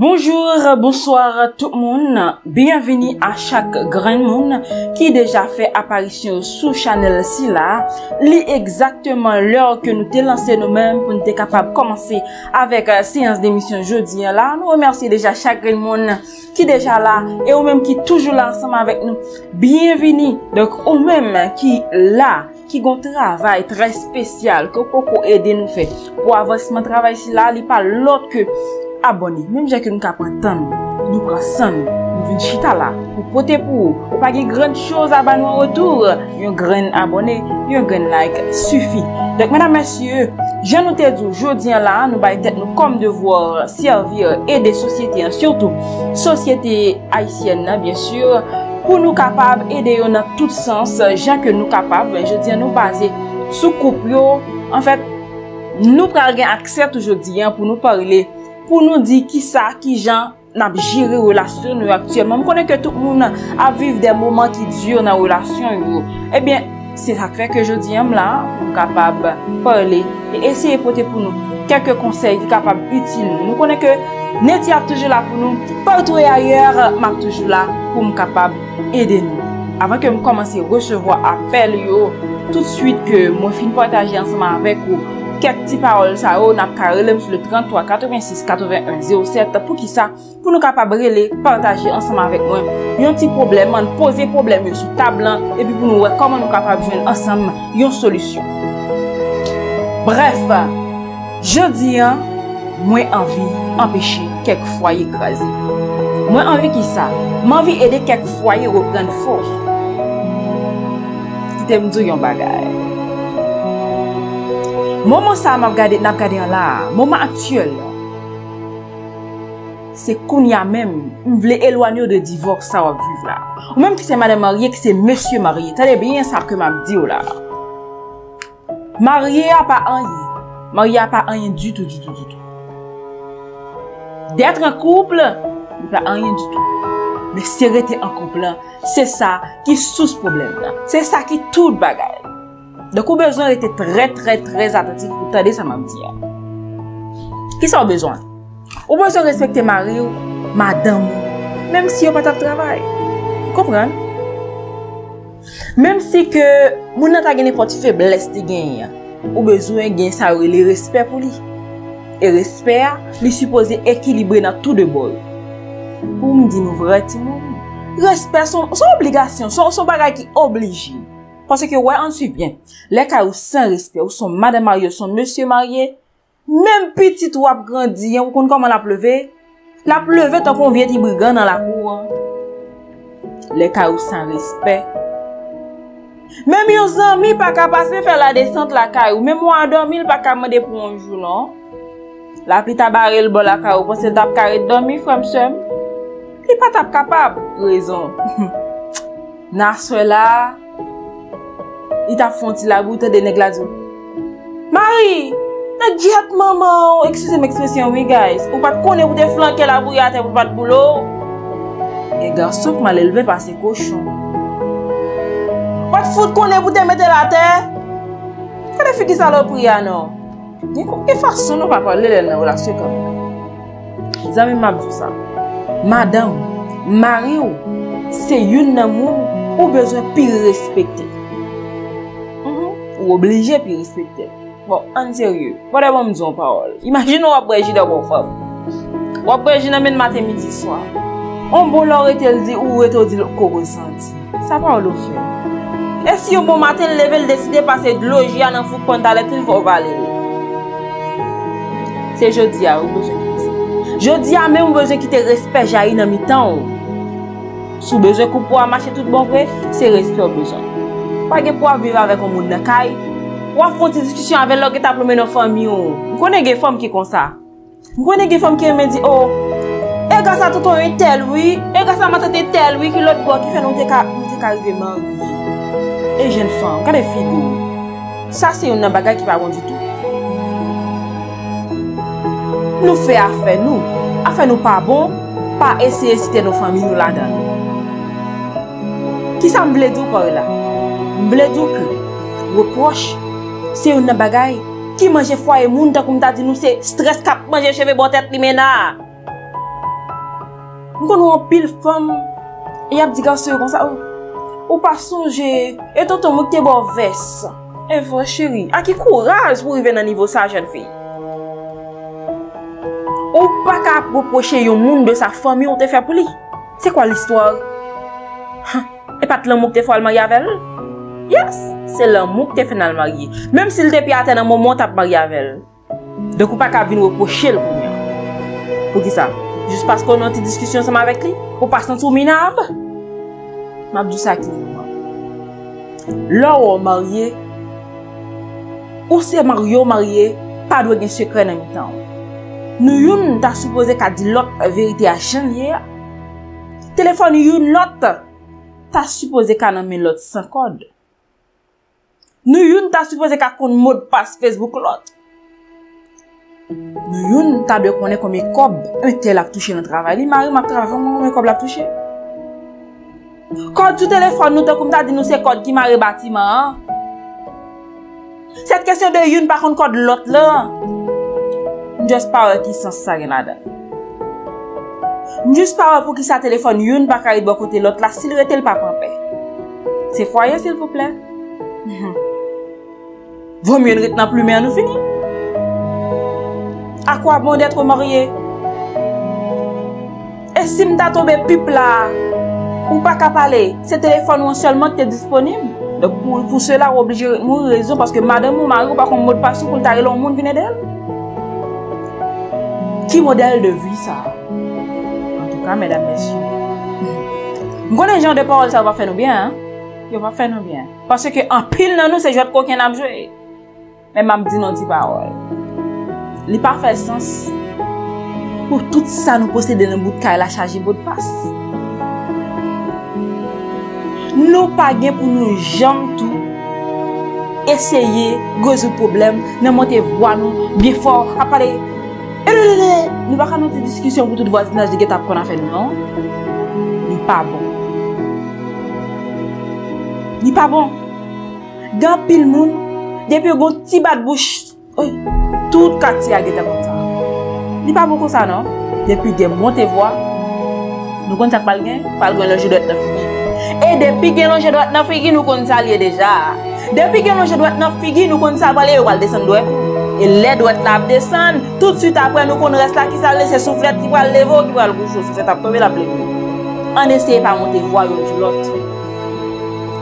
Bonjour, bonsoir tout le monde. Bienvenue à chaque grand monde qui déjà fait apparition sous channel si là. Li exactement l'heure que nous t'ai lancé nous-mêmes pour nous être capable de commencer avec séance d'émission jeudi là. Nous remercions déjà chaque grand monde qui déjà là et ou même qui toujours là ensemble avec nous. Bienvenue donc ou même qui là qui ont un travail très spécial que Coco aider nous fait pour avancement travail si là, il pas l'autre que abonné, même si nous avons temps, nous prenons, nous venons chita là, pour porter pour, pas de grandes choses à bannir en retour, un grand abonné, un grand like suffit. Donc, mesdames, messieurs, je nous t'ai dit, aujourd'hui là, nous allons comme devoir servir et des sociétés, surtout société haïtienne, bien sûr, pour nous capables aider dans tout sens, gens que nous capables, je dis nous baser sous couple, en fait, nous prenons accès aujourd'hui pour nous parler. Pour nous dire qui ça, qui gens n'a géré relation nous actuellement. Je connais que tout le monde a vécu des moments qui durent dans la relation. Eh bien, c'est ça que je dis là, pour capable de parler et essayer de porter pour nous quelques conseils qui sont capables utiles. Nous connaissons que Nettie est toujours là pour nous, partout et ailleurs, je suis toujours là pour nous capable aider nous. Avant que je commence à recevoir appel, tout de suite que je finis de partager ensemble avec vous. Quelques petites paroles, ça, on a carrément sur le 33 86 81 07 pour qui ça, pour nous capables de les partager ensemble avec moi. Il y a un petit problème, on pose des problèmes sur table et puis pour nous voir comment nous capables de jouer ensemble une solution. Bref, je dis, moi envie d'empêcher quelques foyers écrasés. Moi envie qui ça, moi envie d'aider quelques foyers à reprendre force. Qui me dit un bagage. Moment ça m'a regardé là, moment actuel, c'est qu'on y a même, on voulait éloigner de divorce ça va vivre là. Ou même que c'est madame mariée, que c'est monsieur marié. T'as bien ça que m'a dit là. Marié a pas rien, marié a pas rien du tout, du tout, du tout. D'être en couple, il n'y a pas rien du tout. Mais s'arrêter en couple, c'est ça qui sous problème là. C'est ça qui tout bagaille. Donc, vous avez besoin d'être très attentif pour t'aider, ça m'a dit. Qui ça a besoin? Vous avez besoin de respecter Marie ou Madame, même si vous n'avez pas de travail. Vous comprenez? Même si que vous n'avez n'importe quelle faiblesse, vous avez besoin de le respect pour lui. Et le respect, lui supposé équilibrer dans tout de bord. Pour me dire, nous, vraiment, le respect, son obligation, son bagage qui est obligé. Parce que, ouais, on suit bien. Les cas où sans respect, où sont madame mariée, où sont monsieur marié, même petite ou ap grandi, ou qu'on comment la pleuve tant qu'on vient de brigand dans la cour. Les cas où sans respect. Même yon amis pas qu'à passer faire la descente la caille, ou même moi dormi, pas qu'à demander pour un jour, non? La petite barre le bon la caille, parce que d'ap carré dormi, frère, monsieur. Il pas t'ap capable, raison. N'a cela. Il t'a fondu la route de négladio. Marie, n'a dit maman, excusez m'expression, oui guys. Ou pas connaître ou te flanquer la bouillate ou pas de boulot. Et garçon qui mal élevé par ses cochons. Pas de foot connaître ou te mettre la terre. Quand les filles qui saloperie non. Et façon non pas parler de la relation comme ça. Zami m'a dit ça. Madame, Marie, c'est une amour ou besoin pire respecter. Ou obligé puis respecter. Bon, en sérieux, voilà bon me parole. Imaginez on après d'abord femme. On après j'ai même matin midi soir. On bon leur elle dit ou elle dit qu'on ressenti. Ça pas le fait. Et si au bon matin lever décider passer de loger dans fou pantalette il faut valer. C'est jeudi à ou besoin quitter. Jeudi à même besoin quitter respect jaillit dans mi-temps. Sous besoin qu'on pour marcher tout bon vrai, c'est respect besoin. Pas de pouvoir vivre avec un monde dans la caille, ou à faire des discussions avec l'autre qui t'a promis dans la famille. Vous connaissez des femmes qui sont comme ça. Vous connaissez des femmes qui me disent, oh, et grâce à tonton est tel, oui, et grâce à ma tante est tel, oui, qui l'autre bois qui fait nous t'es arrivé marié. Et jeune femme, quand les filles, ça c'est une bagaille qui n'est pas bon du tout. Nous faisons affaire nous pas bon, pas essayer de citer nos familles là-dedans. Qui semble dire par là? Mbledou que reproche c'est une bagaille qui mange foie et moun comme t'as dit nous c'est stress cap manger cheveux bon tête li mena Nous connaissons pile femme et a dit garçon comme ça ou pas songer et tonton moi t'es bon verse. Et vrai chérie, à qui courage pour arriver dans niveau ça jeune fille. Ou pas qu'à reprocher au monde de sa famille on te fait pour lui. C'est quoi l'histoire? Et pas l'amour que tu fais le marier avec elle? Yes, c'est l'amour que tu fais le marier. Même s'il te piate dans un moment tu as marié avec elle. Donc ou pas qu'à venir reprocher le premier. Pour qui ça? Juste parce qu'on a une discussion ensemble avec lui, ou parce qu'on est minable. Je dis ça. Là où on est marié, ou c'est marié, pas de secret dans le temps. Nous sommes supposés qu'à dire l'autre vérité à changer. Téléphone, nous sommes supposés qu'à nommer l'autre sans code. Nous sommes supposés qu'à connaître le mot de passe Facebook l'autre. Nous avons connaît comme un cob, un tel a touché notre travail. Marie m'a travaillé comme un cob l'a touché. Quand tu téléphones, nous avons dit nous c'est code qui m'a bâtiment. Cette question de une par contre code l'autre là. J'espère qu'il s'en sert là-dedans. J'espère pour qui ça téléphone une par contre côté l'autre là s'il était le papa en paix. C'est foyer s'il vous plaît. Vaut mieux ne retenir plus mais nous fini. À quoi bon d'être marié? Et si je suis tombé pipe là, ou pas qu'à parler, ce téléphone seulement est disponible. Donc pour cela, on est obligé de résoudre parce que madame ou mari ou pas qu'on mot de passe pour le taré, le monde vient d'elle. Qui modèle de vie ça? En tout cas, mesdames, messieurs. Quand les gens de parole, ça va faire nous bien. Hein? Ça va faire nous bien. Parce que en pile dans nous, c'est jeu de coquin à jouer. Mais je dis non, dis parole. Il n'a pas fait sens pour tout ça nous posséder dans le bout de la charge bout de passe. Nous pas gain pour nous jamais tout essayer résoudre problème, nous monter voir nous bien fort à parler. Nous pas nous des discussions pour tout voisinage de guet qu'on a fait non. Il n'est pas bon. Il n'est pas bon. Dans pile monde depuis un petit bas de bouche. Oui. Tout quartier a été comme ça. Il n'y a pas beaucoup ça, non? Depuis que Montevoix, nous contactons pas le logé de l'autre. Et depuis que le logé de l'autre, nous contactons déjà. Depuis que le logé de l'autre, nous contactons le descendre. Et les doigts la descendre. Tout de suite après, nous reste là qui s'allait, c'est soufflette qui va lever, qui va le boucher. C'est à tomber la plaie. On essaie pas Montevoix ou l'autre.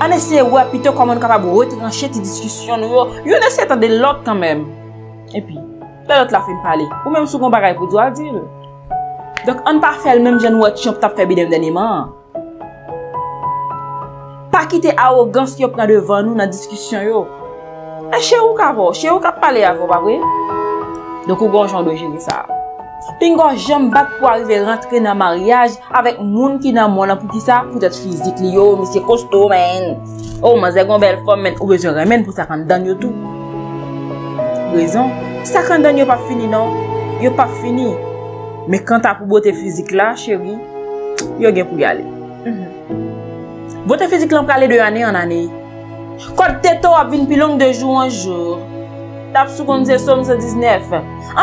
On essaie ouais plutôt comment on est capable de retrancher cette discussion. Nous essaie de l'autre quand même. Et puis, l'autre la fin parler. Ou même souvent pareil pour dire. Donc, on ne pas faire le même genre de champ que tu as fait dernièrement. Pas quitter l'arrogance qui est devant nous dans la discussion. Et chez vous, parler avant, pas vrai? Donc, on a un genre de gérer ça. Puis, on a un genre de battre pour arriver à rentrer dans le mariage avec monde qui est dans le monde pour dire ça, peut-être physique, mais c'est costaud, man. Oh, mais c'est une belle femme, man. Ou besoin de remettre pour ça qu'on donne tout. Raison, ça quand donne pas fini non, yo pas fini. Mais quand t'as pour beauté physique là, chérie, yo gain pour y aller. Beauté physique là on peut aller de année en année. Quand t'es tôt à vinn plus long de jour en jour. T'as sous comme c'est somme 19.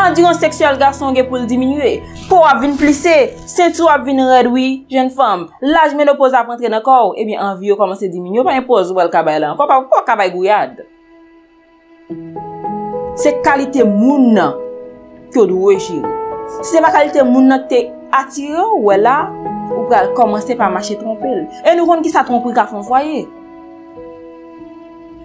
Endurance sexuelle garçon gain pour le diminuer. Pour à vinn plissé, ceinture à vinn réduit, jeune femme. L'âge ménopause à rentrer dans corps, et bien envie yo commencer diminuer, pas impose ou le cabaye là. Encore pas cabaye gouillade. C'est qualité moun que vous devez chérir. Si ce n'est pas qualité moun que vous attirez, ou là, vous pouvez commencer par marcher tromper. Et nous comprenons qui ça trompe qu'à fond foyer.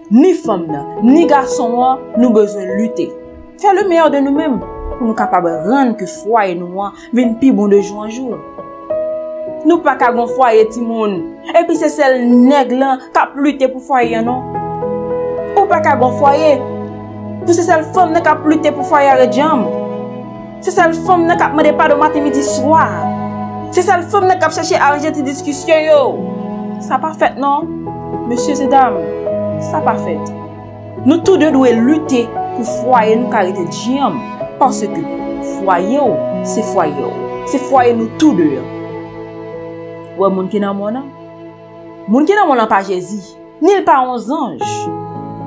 Ni femme, ni garçon, nous avons besoin de lutter. Faire le meilleur de nous-mêmes pour nous capables de rendre que foyer nous vienne plus bon de jour en jour. Nous pas qu'à gon foyer tout le monde. Et puis c'est celle nègre là qui a lutté pour foyer non. Ou pas qu'à gon foyer. Pour ces seules femmes qui ont lutté pour faire les jambes. Ces seules femmes qui ne demandent pas de matin, midi, soir. Ces seules femmes qui ont cherché à arranger des discussions. Ça n'est pas fait, non? Messieurs et dames, ça n'est pas fait. Nous tous deux devons lutter pour foyer nous carité de jambes. Parce que foyer, c'est foyer. C'est foyer nous tous deux. Ou est-ce que les gens qui sont dans le monde? Les gens qui sont dans le monde, pas Jésus. Ni pas 11 anges.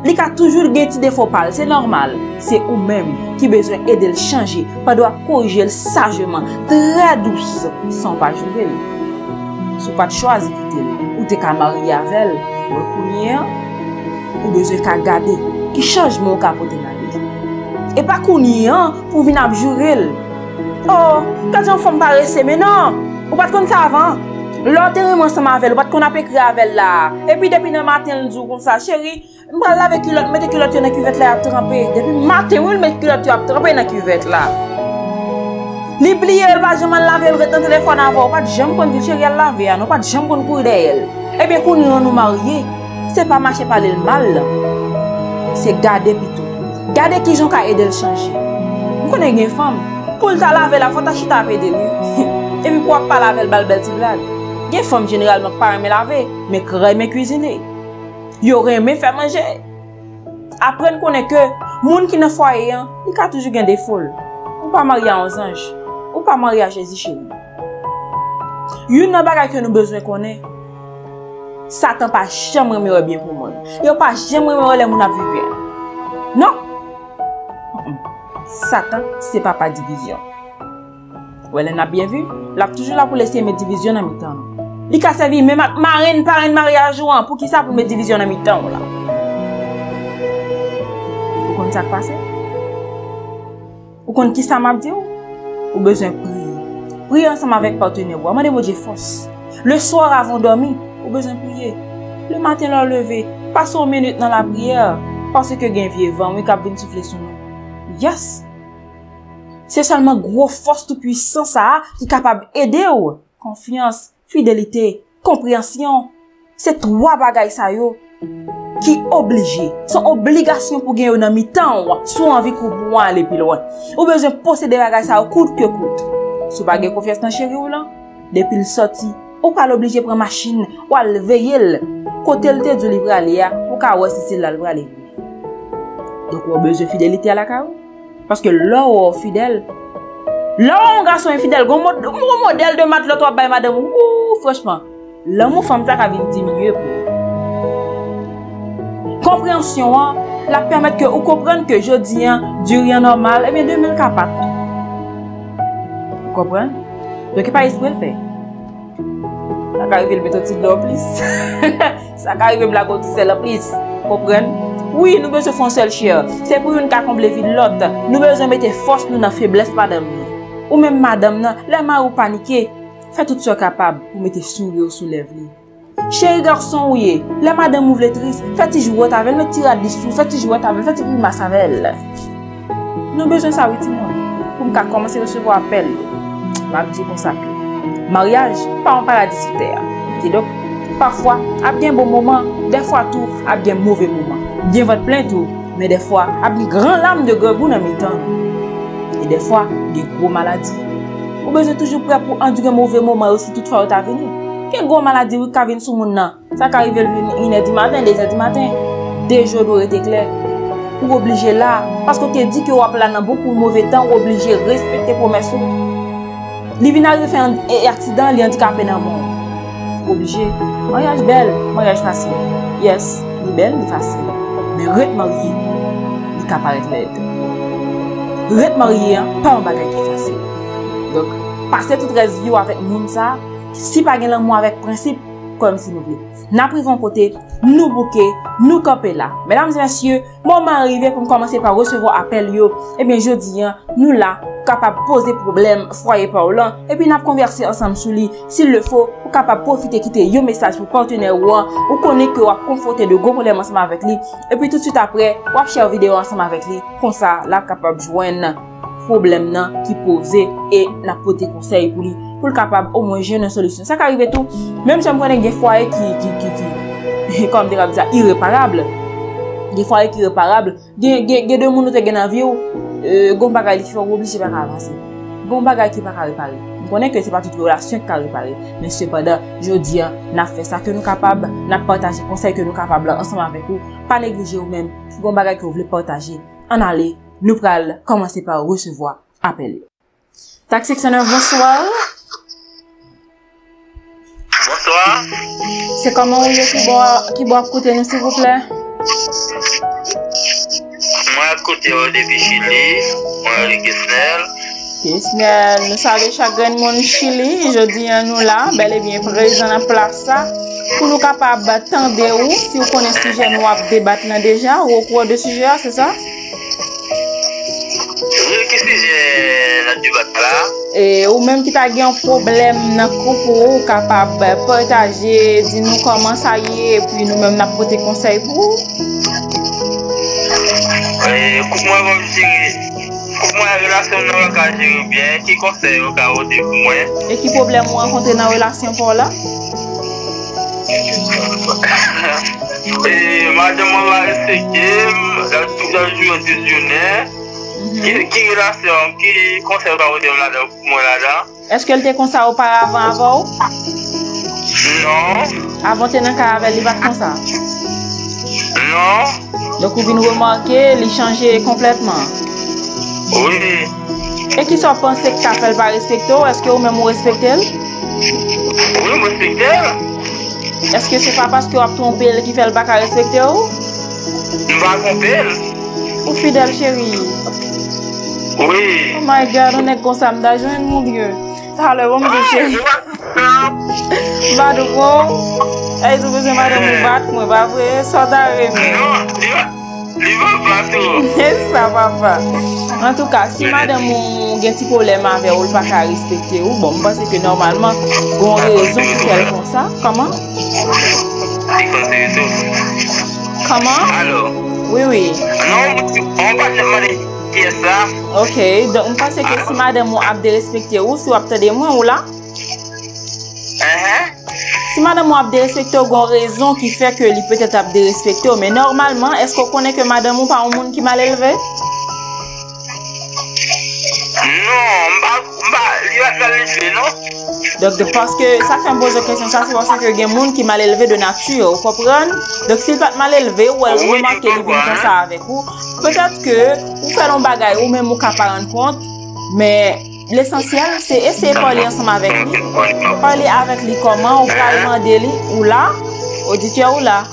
Il a toujours des défauts, c'est normal. C'est vous-même qui besoin d'aider le changer, pas doit corriger sagement, très douce, sans pas juger. Si vous pas de choix, ou t'es qu'à marier avec elle, ou besoin qu'à garder, qui change mon capote dans la vie. Et pas qu'on pour venir abjurer. Oh, quand on fait paresse, mais non, ou pas comme ça avant. L'autre est ensemble avec elle, parce qu'on a écrit avec elle là. Et puis depuis le matin, le jour comme ça, chérie, je parle avec culotte, mettez culotte dans la cuvette là, à tremper. Depuis le matin, oui, mettez culotte à tremper dans la cuvette là. L'oublier, elle va jamais laver, elle va téléphone avant, pas de jambes qu'on dit, chérie, elle lave, non, pas de jambes qu'on couille d'elle. Eh bien, quand nous nous marions, c'est pas marcher par le mal, c'est garder plutôt. Garder qui j'en a aidé le changer. Vous connaissez une femme, pour le laver la faute, t'achète avec des lui. Et puis pourquoi pas laver le bal belle blague? Les femmes généralement pas aimer laver, mais aimer cuisiner. Ils auraient aimé faire manger. Apprendre qu'on est que monde qui ne fait rien, il a toujours des défauts. Ou pas marier à un ange, ou pas marier à Jésus chez nous. Une bagaille que nous besoin connaît. Satan pas jamais me bien pour moi. Il pas jamais me les mon a vu bien. Non. Satan c'est pas par division. Ouais, elle a bien vu. Elle a toujours là pour laisser mes divisions en mi-temps. Il a servi même marraine, parraine, mariage ou pour qui ça pour mes divisions en mi-temps là. Vous comprenez ça qui passe? Vous comprenez qui ça m'a dit? Vous avez besoin de prier. Priez ensemble avec partenaire. Vous avez besoin de force. Le soir avant de dormir, vous avez besoin de prier. Le matin, vous avez levé. Passez une minute dans la prière. Parce que vous avez un vieux vent, vous avez souffler sur nous. Yes! C'est seulement gros force toute puissance qui est capable d'aider ou confiance, fidélité, compréhension. C'est trois bagages ça yo qui obligé, sont obligation pour gagner dans mi-temps, soit envie qu'on pour aller plus loin. Ou besoin posséder bagages ça coûte que coûte. Si vous n'avez pas confiance dans chéri ou là, depuis le sorti, ou pas l'obligé prendre machine ou à le veiller côté le tête du livre aller ou qu'à ouais si c'est là le aller. Donc on besoin fidélité à la carte. Parce que là où on est fidèle, là où on garçon est fidèle, on modèle de mat, l'autre bail madame, ouh, franchement, l'amour femme ça va diminuer pour vous. Compréhension, la permettre que vous compreniez que je dis, du rien normal, et bien 2004. Vous comprenez? Donc, il n'y a pas d'esprit de faire. Ça va arriver le méthode de l'oplis. Ça va arriver la goutte de l'oplis. Vous comprenez? Oui, nous besoin de faire seul cher. C'est pour une qui a comblé l'autre. Nous besoin de mettre force dans la faiblesse, madame. Ou même madame, les mains ou paniquer. Faites tout ce capable pour mettre sourire sous les lèvres. Chéri garçon, oui, les madame ou les tristes, faites jouer avec le tirade des sous, faites jouer avec, faites une masse avec elle. Nous besoin de ça, oui, pour commencer à recevoir appel. Ma petite consacrée. Mariage, pas un paradis sur terre. Et donc, parfois, à bien bon moment, des fois tout, à bien mauvais moment. Bien votre plein tout, mais des fois, il y a des grandes lames de grebou dans le temps. Et des fois, il y a des grosses maladies. Vous besoin toujours prêt pour endurer un mauvais moment aussi, toutefois, vous avez venu. Quelle grosse maladie vous avez venu sur le monde? Ça arrive à 1h du matin, 2h du matin. Des jours d'or étaient clairs. Vous obligez là, parce que vous avez dit que vous avez dans beaucoup de mauvais temps, vous obligez de respecter les promesses. Vous avez fait un accident, vous handicapé dans le monde. Vous obligez. Mariage belle, mariage facile. Yes, ni belle, ni facile. Mais rete marié, il peut paraître laid. Rete marié, pas un bagage qui est facile. Donc, passez toute la vie avec moun sa, si pas gen l'amour avec principe, comme si nous voulons. Nous privons côté, nous bouquet, nous camper là. Mesdames et messieurs, moment arrivé pour commencer par recevoir appel yo. Eh bien, je dis, nous là, capable de poser problème, foyer par là, et puis nous converser ensemble sur lui. S'il le faut, ou capable de profiter, quitter yo message pour partenaire ou connaître que vous confronter de gros problèmes ensemble avec lui, et puis tout de suite après, ou avez cherché vidéo ensemble avec lui, comme ça, là, capable de joindre problème nan qui posait et n'a pas de conseil pour lui, pour le capable au moins une solution. Ça qui arrive tout, même si je connais des foyers qui comme des rabbis, irréparables, des foyers qui irréparables, des deux mondes qui gagnent la vie. Gombagay qui fait obligé pas avancer. Gombagay qui pas réparer. On connaît que c'est pas toute relation qui réparer, mais cependant, je dis, n'a fait ça que nous capable, n'a partager conseil que nous capable ensemble avec vous, pas négliger ou même gombagay que vous voulez partager. En aller, nous pral commencer par recevoir appel. TAK509, bonsoir. Bonsoir. C'est comment vous qui boit côté nous s'il vous plaît? Moi, à côté de Chili, moi, avec Isnel. Nous savons chaque monde Chili, je dis à nous là, bel et bien présent à place ça. Pour nous capables d'attendre ou si vous connaissez le sujet, nous avons débattu déjà ou au cours de sujet, c'est ça? Et ou même qui t'a eu un problème dans le couple, capable de partager, dis nous comment ça y est, puis nous même n'apporter conseil pour vous. Coupe-moi, relation dans la carrière bien, qui conseille au cas où pour moi. Et qui problème vous rencontrez dans la relation pour là? Et madame, on va respecter, toujours décisionnaire. Qui relation, qui conseille au cas où pour moi là-dedans? Est-ce qu'elle te conseille auparavant avant? Non. Avant, tu n'as qu'à avec lui, pas comme ça? Non. Donc, vous venez remarquer, il changeait complètement. Oui. Et qui sont pensés que tu as fait par respecter? Est-ce que vous-même vous respectez? Oui, vous respectez. Est-ce que c'est pas parce que vous avez trompé qui fait le bac à respecter? Je vais tromper. Ou fidèle, chérie? Oui. Oh my god, on est comme ça, je vais mon Dieu. Ça le bon, mon chérie. Badou, et vous avez madame Moubat, moi, va vous sortir. Non, il va pas. Ça va pas. En tout cas, si madame ou un petit problème avec ou pas qu'à respecter ou, bon, parce que normalement, bon raison pour qu'elle font ça. Comment? Comment? Allô? Oui. Non, on va demander qui est ça. Ok, donc on pense que si madame ou a de respecter ou, si vous avez moins ou là? Si madame ou a dérespecté, il y a une raison qui fait que peut être a dérespecté, mais normalement, est-ce qu'on connaît que madame ou pas un monde qui mal élevé? Non, donc parce que ça fait une bonne question, ça c'est parce que il y a un monde qui mal élevé de nature, vous comprenez? Donc s'il pas mal élevé ou elle remarque qu'il fait ça avec vous, peut-être que vous faites un bagage ou même vous n'avez pas rendu compte, mais l'essentiel, c'est essayer de parler ensemble avec lui. Parler avec lui comment, ou parler de lui, ou là, auditeur ou là.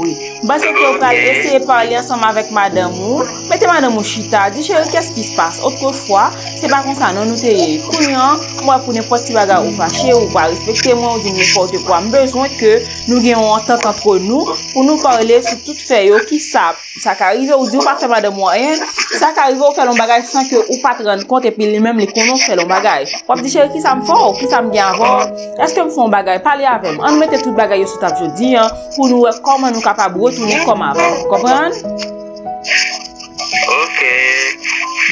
Oui. Parce que vous allez essayer de parler ensemble avec madame ou, mettez madame ou chita, dis chérie, qu'est-ce qui se passe? Autrefois, c'est pas comme ça, non, nous t'es couillants, moi, pour n'importe qui bagarre ou fâché, ou pas respecter, moi, ou dire n'importe quoi. J'ai besoin que nous ayons un temps entre nous, pour nous parler sur toute feuille qui savent. Ça arrive ou dit pas faire madame rien, ça arrive ou faire un bagage sans que ou pas te rendre compte et puis les mêmes les connaissent faire un bagage. On dit chérie qui ça me fort, qui ça me bien avant. Est-ce que me font un bagage? Parlez avec moi. On mettait tout bagage sur table jeudi hein pour nous voir comment nous capable retourner comme avant. Comprendre? OK.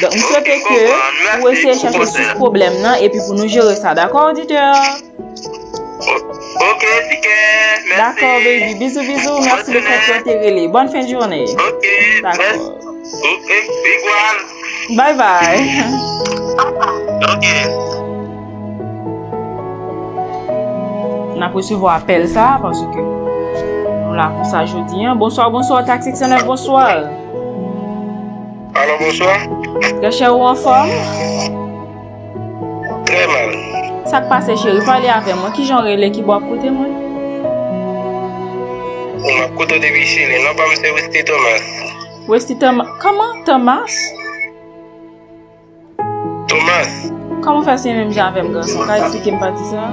Donc on souhaite que vous essayez de chercher ce problème là et puis pour nous gérer ça, d'accord auditeur? Ok, ticket, merci. D'accord, baby. Bisous, bisous. Merci de faire ton télé. Bonne fin de journée. Ok, d'accord. Ok, igual. Bye bye. Ok. On a recevoir appel ça parce que nous là pour ça jeudi. Hein? Bonsoir, bonsoir, TAK 509, bonsoir. Alors, bonsoir. Le cher ou en forme? Très mal. Ça qui passe, chérie, parlez avec moi. Qui genre les qui boit à côté moi? On a côté de Bichine, non pas monsieur Westy Thomas. Westy Thomas. Comment Thomas? Thomas. Comment faire ces mêmes gens avec moi? Garçon, tu as expliqué me pas dit ça?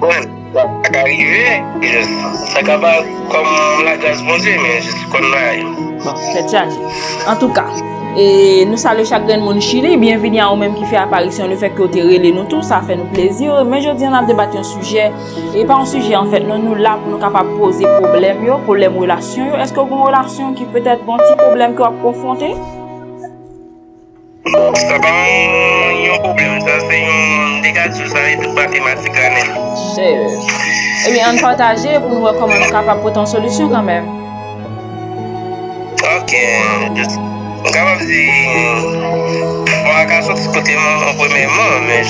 Bon, ça va arriver. Ça va pas comme la grâce bonjour, mais je suis comme là. Bon, c'est chargé. En tout cas. Et nous saluons chaque monde Chili, bienvenue à vous-même qui fait apparition, le fait que vous relé nous tous, ça fait nous plaisir. Mais aujourd'hui, on a débattu un sujet, et pas un sujet en fait, nous sommes là pour nous capables de poser problème, problème relation. Est-ce que vous avez une relation qui peut être un petit problème que vous avez confronté? Ça va, il y a un problème, ça c'est un dégât sur ça et tout pas thématique là. Et bien, on partage pour nous voir comment nous sommes capables de porter une solution quand même. Ok, je vais vous dire, moi, quand je suis côté mon premier mot, mais je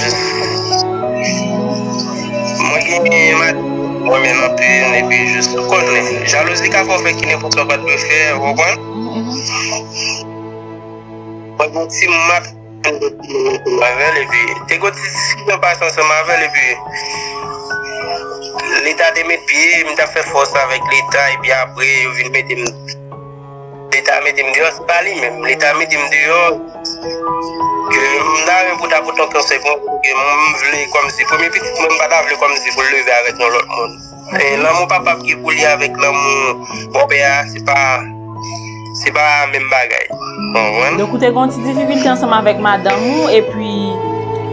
et puis je suis connu. Jalousie qu'on fait qui n'est pas capable de me faire, vous comprenez? Moi, si ma avec et puis, t'es côté, si je passe ensemble avec et puis, l'État de mes pieds, je fait force avec l'État et puis après, je viens mettre l'État me dehors, c'est pas lui-même. L'État me dehors que je pour t'apporter un conseil que je voulais comme si, premier petit, je ne voulais comme si pour lever avec l'autre monde. Et là, mon papa qui est avec là, mon père, c'est pas la même bagaille. Donc, tu as une petite difficulté ensemble avec madame et puis.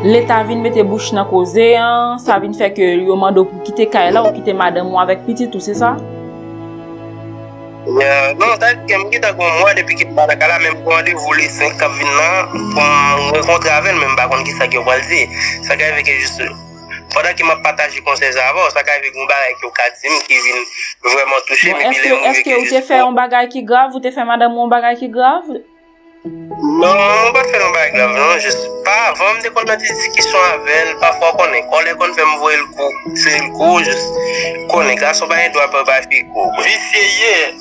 L'État vient mettre bouche dans cause, hein? Ça vient faire que lui demande pour quitter Kaila ou quitter madame avec petit tout, c'est ça? Non, t'as quelqu'un qui moi depuis que pas Kaila même pour aller voler 5 camions pour rencontrer avec même par contre qui ça que valser, ça que avec juste pendant qu'il m'a partagé conseil avant, ça que avec un bagage qui au Kadim qui vient vraiment toucher mes bilans. Est-ce que tu fait un bagage qui grave, ou tu fait madame un bagage qui grave? Non, on va faire un bagage grave, non, je sais pas, avant me déconner des discussions avec elle, parfois qu'on est, quand on fait me voir le coup, c'est le coup, je connais, grâce au bain, doit pas faire le coup. J'essayais,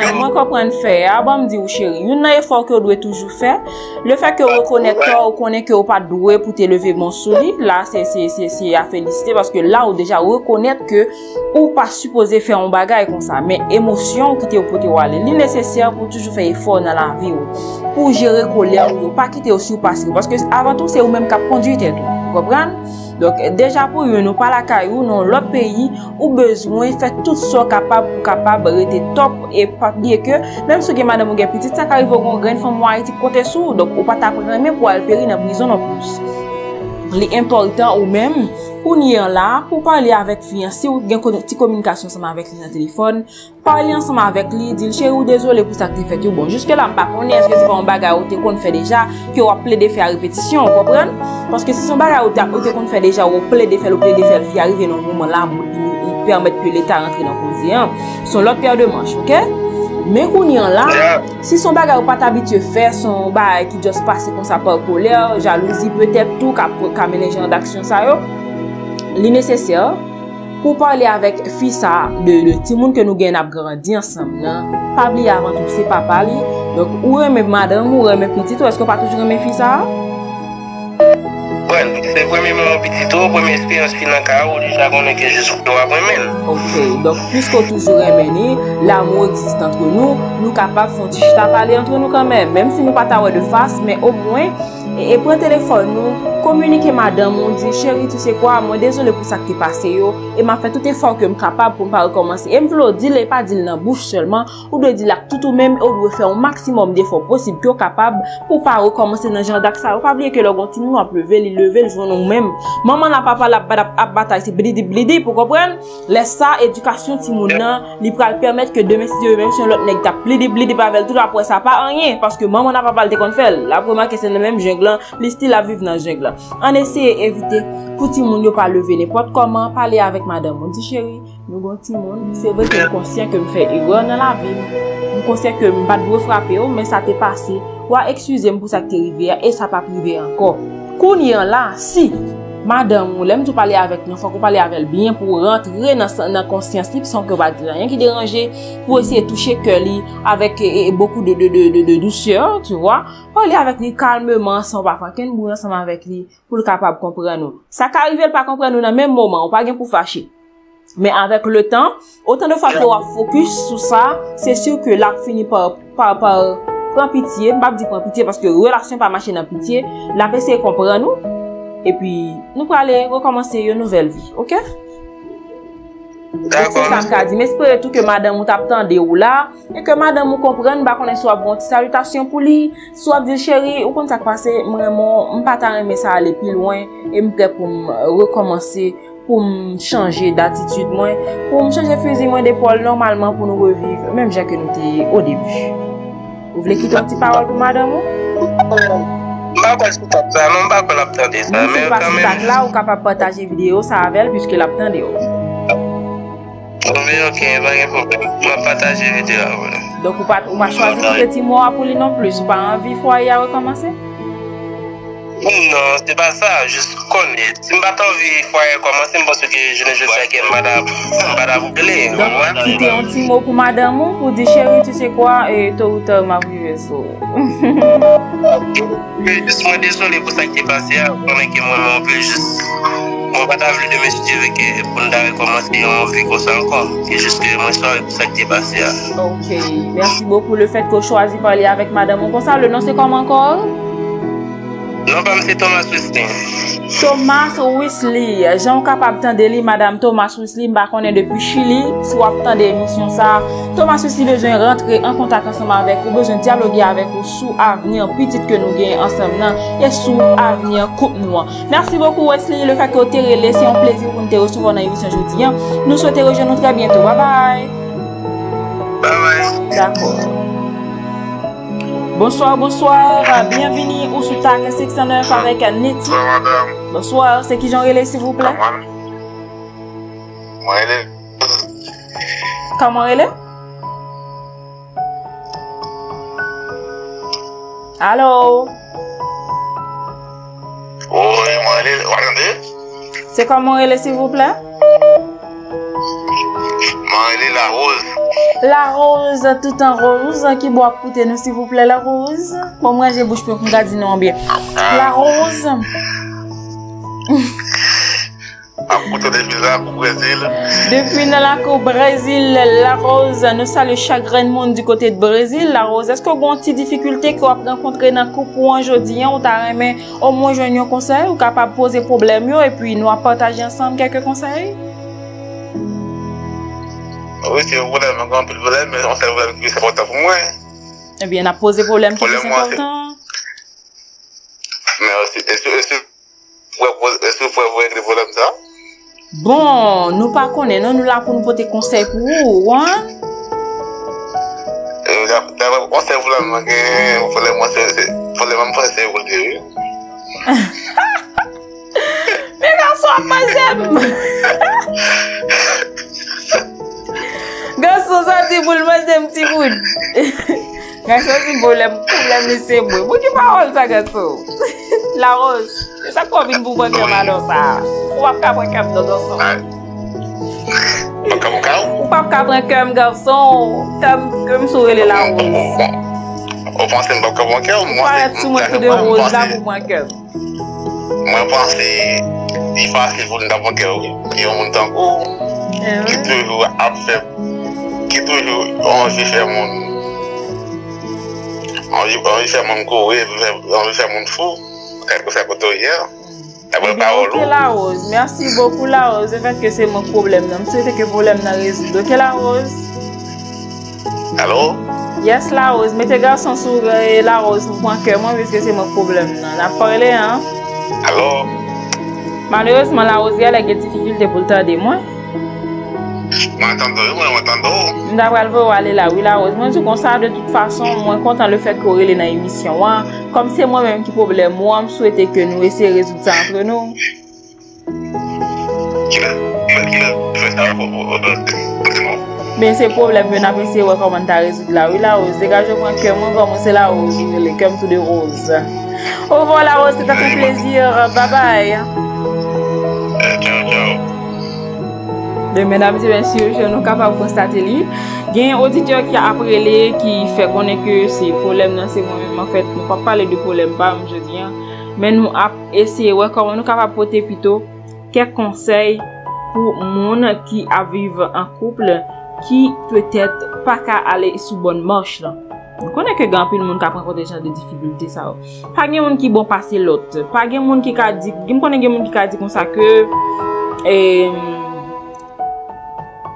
ok, moi comprends le fait, avant me dire, chérie, il y a un effort que vous devez toujours faire, le fait que vous reconnaissez que vous pas doué pour te lever mon sourire, là, c'est à féliciter, parce que là, vous déjà reconnaître que vous pas supposé faire un bagage comme ça, mais émotion qui te pote ou aller, il est nécessaire pour toujours faire effort dans la vie, pour gérer colère ou pas quitter aussi ou passer parce que avant tout c'est vous même qui conduit tout, vous comprenez? Donc déjà pour vous nous pas la caillou dans l'autre pays ou besoin faire tout ça capable rester top et pas dire que même si que madame ou petite ça arrive qu'on grande femme moi qui compter sous donc ou pas t'attendre même pour aller périr dans prison en plus. L'important ou même on y est là pour parler avec fiancé ou bien petite communication ensemble avec lui dans téléphone parler ensemble avec lui dire chérie ou désolé pour ça que tu fait bon jusque là on pas connaît est-ce que c'est pas un bagage ou tu qu'on fait déjà que on plaide faire répétition comprendre parce que si son bagage ou qu'on fait déjà ou plaide faire vie arriver dans moment là il permettre que l'État rentre dans cause son l'autre paire de manches OK mais qu'on y est là si son bagage ou pas t'habitué faire son bagage qui juste passer comme ça par colère jalousie peut-être tout qu'a mener genre d'action ça yo li nécessaire pour parler avec fils ça de tout monde que nous gagne à grandir ensemble là pas oublier avant tout c'est papa li donc ou même madame ou même petit est-ce que pas toujours mes fils ça ouais c'est premier mon petit tout première expérience finaka ou déjà connait que je suis droit même OK donc puisque toujours aimer l'amour existe entre nous nous capable font juste parler entre nous quand même si nous pas ta de face mais au moins et prendre téléphone nous communiquer madame on dit chérie tu sais quoi moi désolé pour ça qui passé yo et m'a fait tout effort que me capable pour pas recommencer et me vlo dire les pas dire dans bouche seulement ou doit dire là tout ou même on doit faire un maximum d'efforts possible que capable pour pas recommencer dans genre d'ac ça pas oublier que le continue à pleuver il lever le jour nous même maman la papa la bataille c'est blidi pour comprendre laisse ça éducation ti moun nan li pral permettre que demain si Dieu même si l'autre nèg t'a blidi pas avec tout après ça pas rien parce que maman la papa le déconne faire la première que c'est le même jungle les styles à vivre dans la jungle. On essaie d'éviter pour tout le monde ne pas lever n'importe comment, parler avec madame. On dit chérie, nous avons tout le monde. C'est vrai que je suis conscient que je fais erreur dans la vie. Je suis conscient que je ne vais pas frapper, mais ça t'est passé. Ou excusez-moi pour ça que t'es arrivé et ça pas privé encore. Qu'on y en là, si madame, on aime tout parler avec nous, faut qu'on parle avec elle bien pour rentrer dans la conscience sans que va dire rien qui dérange, pour essayer de toucher cœur avec beaucoup de douceur, tu vois. Parler avec lui calmement, sans pas faire qu'un bruit ensemble avec lui pour le capable comprendre nous. Ça qu'arrive elle pas comprendre nous dans même moment, on pas gain pour fâcher. Mais avec le temps, autant de fois que on focus sur ça, c'est sûr que là finit par prendre pitié, pas dire prendre pitié parce que relation pas marcher dans pitié, la personne comprend nous. Et puis, nous allons aller recommencer une nouvelle vie, ok? D'accord. C'est ça dit. Mais j'espère tout que madame vous t'attendez ou là, et que madame vous comprenne, bah qu'on ait soit bon salutation pour lui, soit dit chérie, ou qu'on s'est passé, vraiment, on pas t'arrêter mais ça aller plus loin, et me prêt pour recommencer, pour changer d'attitude, moi, pour changer fusil, moi d'épaule normalement pour nous revivre, même j'ai que nous étions au début. Vous voulez quitter une petite parole pour madame? Là ou capable partager vidéo ça avec elle puisque l'attendait. Donc on va choisir un petit mot pour lui non plus, pas envie foyer recommencer. Non, c'est pas ça, je connais. Si je n'ai pas envie foyer commencer parce que je ne sais pas madame, madame Blé. Donc quitter un petit mot pour madame pour dire chérie, tu sais quoi et tôt ou tard m'a privé ça. Je suis désolé pour ça qui est passé, on est que moi on peut juste on va pas de m'expliquer que pour nous recommencer on vit comme ça encore. C'est juste que moi ça qui est passé. OK, merci beaucoup le fait qu'on choisit de parler avec madame. Comme ça le nom c'est comment encore? Non, c'est Thomas Wesley. Thomas Wesley, j'en capable tendre li madame Thomas Wesley, m'a connaît depuis Chili, soit tendre émission ça. Thomas Wesley besoin rentrer en contact ensemble avec vous, besoin dialoguer avec vous sous avenir petite que nous gagnons ensemble et sous avenir coupe noir. Merci beaucoup Wesley, le fait que tu es relé, c'est un plaisir pour nous te recevoir dans l'émission aujourd'hui. Nous souhaitons rejoindre très bientôt. Bye bye. Bye bye. D'accord. Bonsoir, bonsoir, bienvenue au sous TAK509 avec Renette. Bonsoir madame. Bonsoir, c'est qui j'en relais s'il vous plaît? Moi relais. Comment relais? Allô? Oui, moi relais, regardez. C'est comment relais s'il vous plaît? Moi relais la rose. La rose, tout en rose, qui boit écouter nous s'il vous plaît, la rose. Bon, moi j'ai bouche pour qu'on garde non bien. La rose. Depuis Nalako, Brésil, la rose, nous ça le chagrin monde du côté de Brésil, la rose. Est-ce que vous avez une petite difficulté que vous avez rencontré dans le couple ou aujourd'hui, ou t'as aimé au moins joindre un conseil, ou capable de poser problème et puis nous partager ensemble quelques conseils? Oui, c'est un problème, un grand problème, mais on sait que c'est important pour moi. Eh bien, on a posé problème qui est important. Mais est-ce que vous pouvez régler le problème ça? Bon, nous ne connaissons pas, nous là pour nous porter conseil pour vous, hein? On sait que vous manquez, vous pouvez même penser pour le dire. Mais garçon, pas garçon, ça c'est pour le manger un petit bout. Garçon, c'est pour le laisser bout. Vous qui parole, ça, garçon? La rose. Ça combine pour votre malheur, ça. Ou pas qu'à prendre comme garçon. Ou pas qu'à prendre comme garçon. Comme sourire la rose. Vous pensez que je ne peux pas prendre comme moi? Pas tout le monde de rose, là, pour moi, comme. Moi, je pense que c'est facile pour nous d'avoir quelqu'un qui toujours a fait. Qui toujours envie de faire mon courir, envie de faire mon fou, quelque chose à côté hier. La rose, merci beaucoup la rose, c'est vrai que c'est mon problème, je souhaite que le problème n'a résoudre. Ok la rose? Allô? Yes la rose, mettez garçon sur la rose pour prendre cœur moi parce que c'est mon problème. On a parlé hein? Allô? Malheureusement la rose, elle a des difficultés pour le temps de moi. Nous avons aller là, oui, la rose. Moi, je suis content de toute façon, moi, content le fait qu'on est dans l'émission. Comme c'est moi-même qui problème, moi, je souhaitais que nous essayions de résoudre ça entre nous. Mais c'est le problème que nous avons essayé de résoudre là, oui, la rose. Dégagez-moi que moi, comment c'est la rose, comme tout de rose. Au revoir, la rose, c'était un plaisir. Bye bye. Ciao, ciao. De mesdames et messieurs, je suis capable de constater. Il y a un auditeur qui a appelé, qui fait connaître que ces problèmes, c'est moi-même. En fait, nous ne pouvons pas parler de problèmes, je dis. Mais nous avons essayé, comment nous sommes porter plutôt quelques conseils pour les gens qui vivent en couple, qui peut-être pas qu'à aller sous bonne marche. On connaît que grand pile monde qui a rencontré des gens de difficultés ça. Pas de monde qui bon passer l'autre. Pas de monde qui a dit, je connais des gens qui a dit comme ça que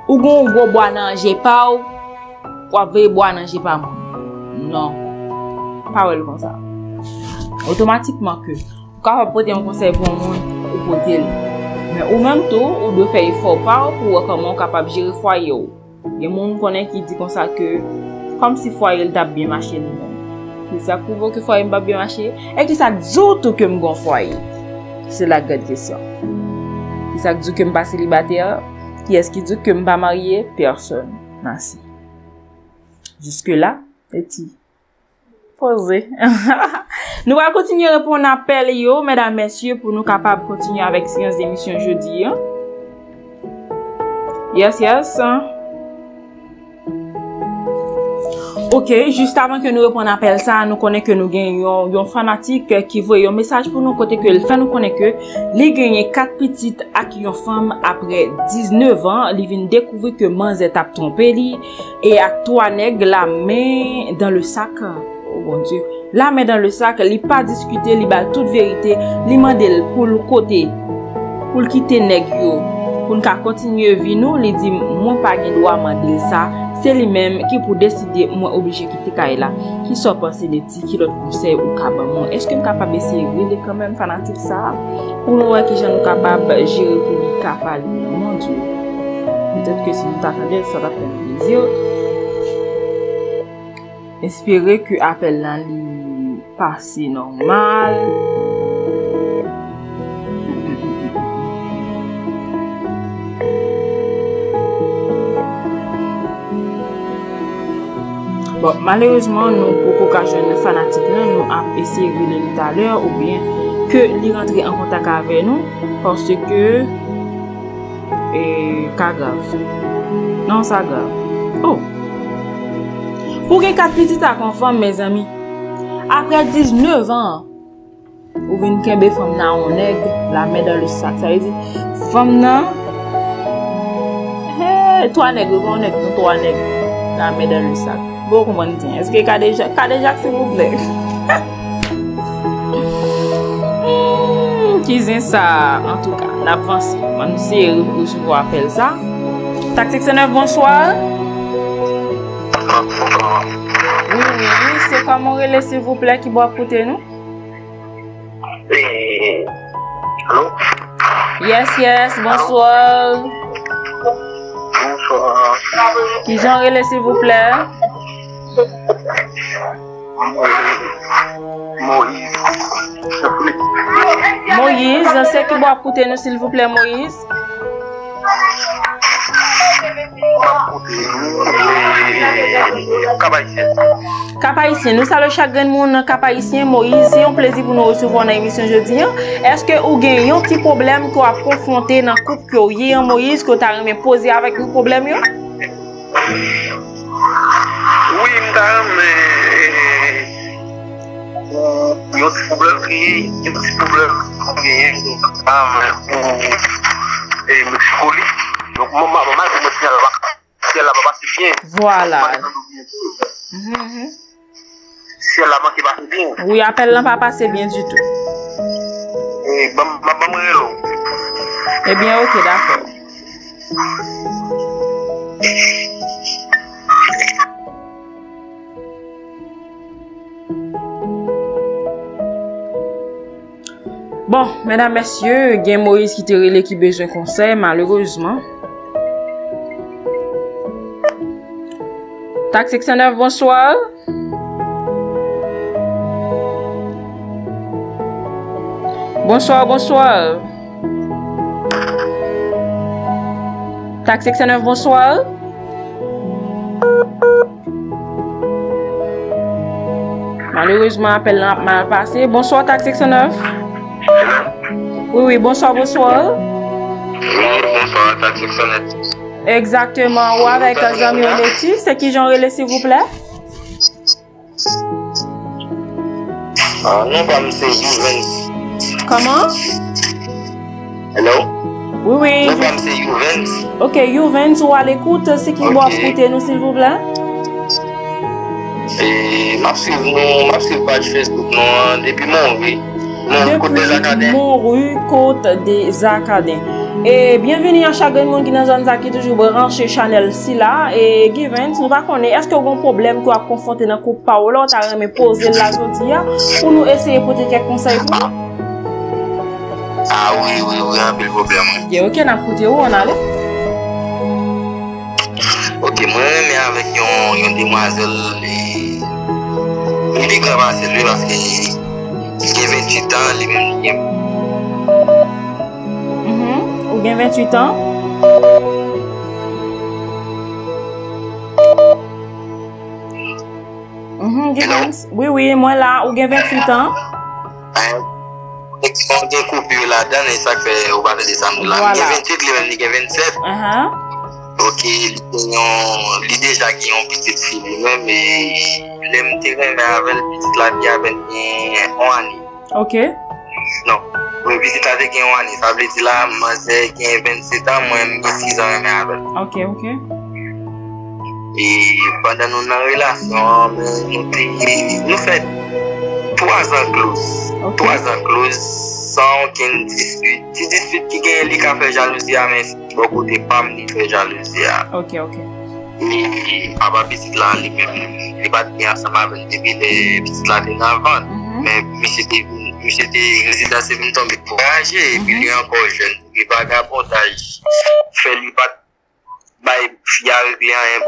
ou gon go bois nan j'ai pas ou avez bois nan j'ai pas non pas le comme ça automatiquement que quand on porter un conseil pour monde ou porter mais au même temps on doit faire effort pas pour comment capable gérer foyer ou les monde connaît qui dit comme ça que comme si foyer il t'a bien marché non ça prouve que foyer pas bien marché et que ça dit que mon foyer c'est la grande question ça dit que me pas célibataire. Qui est-ce qui dit que je ne suis pas marié? Personne. Merci. Jusque-là, petit. Posez. Nous allons continuer à répondre à l'appel, mesdames, messieurs, pour nous capables de continuer avec séance d'émission jeudi. Yes, yes. Ok, juste avant que nous reprenions appel ça, nous connaissons que nous gagnons un fanatique qui voit un message pour nous côté que le fait nous connaît que les gagnent 4 petites à qui une femme après 19 ans, ils viennent découvrir que Manzette a trompé lui et à trois nègres la main dans le sac. Oh bon Dieu, la main dans le sac, ils pas discuté, ils bal toute vérité, ils mandent pour le côté pour le quitter nègre pour nous continuer vie nous, ils disent moi pas gain droit mandel ça. C'est lui-même qui pour décider moi obligé quitter Kaila. Qui sont pensé de ti qui l'autre conseil ou kabamon. Est-ce que nous capable essayer de quand même fanatique ça pour nous qui sont capable de gérer pour capable mon Dieu. Peut-être que si nous t'attendons ça va faire plaisir. Espérer que appel là lui passe normal. Bon, malheureusement, nous, pour qu'on soit un fanatique, nous avons essayé de régler tout à l'heure ou bien que les rentrer en contact avec nous parce que c'est grave. Non, ça grave. Oh! Pour que 4 petites à conforme, mes amis, après 19 ans, vous venez qu'un bébé femme n'a un aigle, la met dans le sac. Ça veut dire, femme n'a. Hé, toi, nègre, bon, nègre, toi, nègre, la met dans le sac. Bon, comment dire? Est-ce que Kadejak, s'il vous plaît? Qui est ça? En tout cas, l'avance. On sait où je vous appelle ça. TAK509, bonsoir. Oui, c'est comme on relève, s'il vous plaît, qui va écouter nous? Allô? Yes, bonsoir. Bonsoir. Qui j'en relève, s'il vous plaît? Moïse, je sais que vous écoutez nous, s'il vous plaît, Moïse. Cap Haïtien, nous saluons chaque monde Cap Haïtien. Moïse, c'est un plaisir pour nous recevoir dans l'émission jeudi. Est-ce que vous avez un petit problème que vous avez confronté dans le couple que vous avez, Moïse, que vous avez posé avec le problème? Oui, madame, mais il y a un problème. Bon, mesdames, messieurs, il y a Moïse qui te relève qui besoin de conseil, malheureusement. TAK509, bonsoir. Bonsoir. TAK509, bonsoir. Malheureusement, appel n'a mal passé. Bonsoir, TAK509. Oui, bonsoir. Bonsoir, TAK509. Exactement, ou avec Zami Onetti, c'est qui j'en relais, s'il vous plaît? Non, comme c'est Juvens. Comment? Hello? Oui. Non, comme c'est Juvens. Ok, Juvens, ou à l'écoute, c'est qui doit écouter nous, s'il vous plaît? Et ma suivre page Facebook, non, depuis mon rue. Côte des Acadins. Et bienvenue à chaque monde qui est dans la zone qui toujours branché Chanel Silla et Given. Nous va connaître. Est-ce que vous avez un problème que vous confronté dans le couple Paolo? Tu as remis poser la journée pour nous essayer de porter quelques conseils pour nous? Ah oui, un peu problème. Ok, on a écouté où on allait? Ok, moi, mais avec une demoiselle, il est grave à celui parce que. J'ai 28 ans, les mêmes. Ou bien 28 ans. Oui, moi là, ou bien 28 ans. On a coupé la donne et ça fait au bas de décembre. J'ai 28, les mêmes, j'ai 27. Ok, l'idée déjà qui ont petite fille lui-même, mais l'aime terrain avec petite la vie avec un année. Ok. Non, mais petite avec un année, ça veut dire là, moi j'ai 27 ans, moi j'ai 6 ans avec. Ok, ok. Et pendant notre relation, nous faisons 3 ans close. 3 ans close. Sans aucune dispute. Si dispute qui gagne, il fait jalousie à mes beaucoup de femmes, il fait jalousie à. Ok, ok. Et à ma petite là, il va tenir ensemble avec des petites là d'avant. Mais monsieur des résidents, c'est venu tomber pour rager. Et puis il est encore jeune. Il va vagabondage. Fait lui pas. Bah, il y a un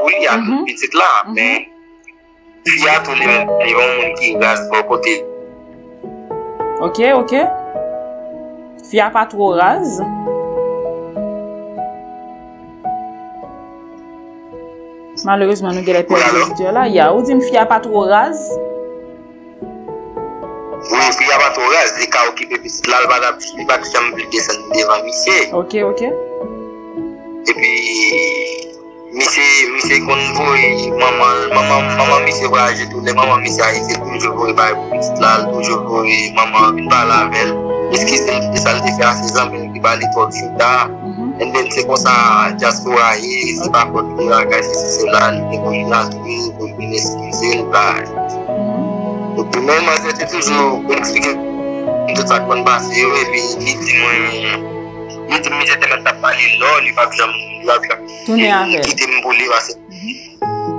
bruit, il y a une petite là. Mais il y a tous les gens qui restent pour côté. Ok, ok. Fia pas trop rase. Malheureusement, nous avons perdu là. Il y a où dit fia pas trop rase. Oui, fia pas trop rase. Les cas occupés, là, il va jamais descendre devant monsieur. Ok, ok. Et puis, monsieur convoy, maman, monsieur voyage tous les mamans, monsieur arrive toujours pour là, toujours pour maman, une balle avec elle. Est-ce que c'est ça le faire à ces ans, mais qui va aller trop là. Et même c'est comme ça, Diaspora, c'est pas pour nous, c'est là, il a trouvé, pour une excuse, bah. Donc, même moi, j'étais toujours expliqué tout ça qu'on passe, et puis il dit, moi, j'étais même pas parlé, non, il va jamais, il était me voler,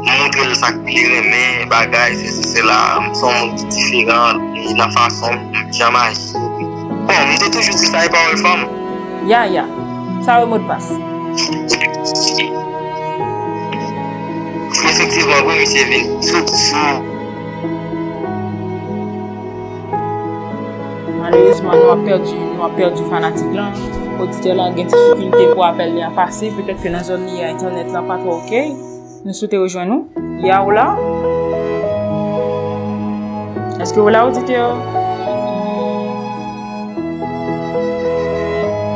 montrer le sac, mais bagaille, c'est là, ils sont différents, la façon, jamais. Bon, on dit toujours que ça n'est pas une femme. Ya, ya. Ça a un mot de passe. Effectivement, oui, monsieur Vin. Malheureusement, nous avons perdu fanatique là. Auditeur là, il y a des difficultés pour appeler à passer. Peut-être que dans la zone internet là, pas trop OK. Nous souhaitons rejoindre nous. Ya ou là? Est-ce que vous là, auditeur?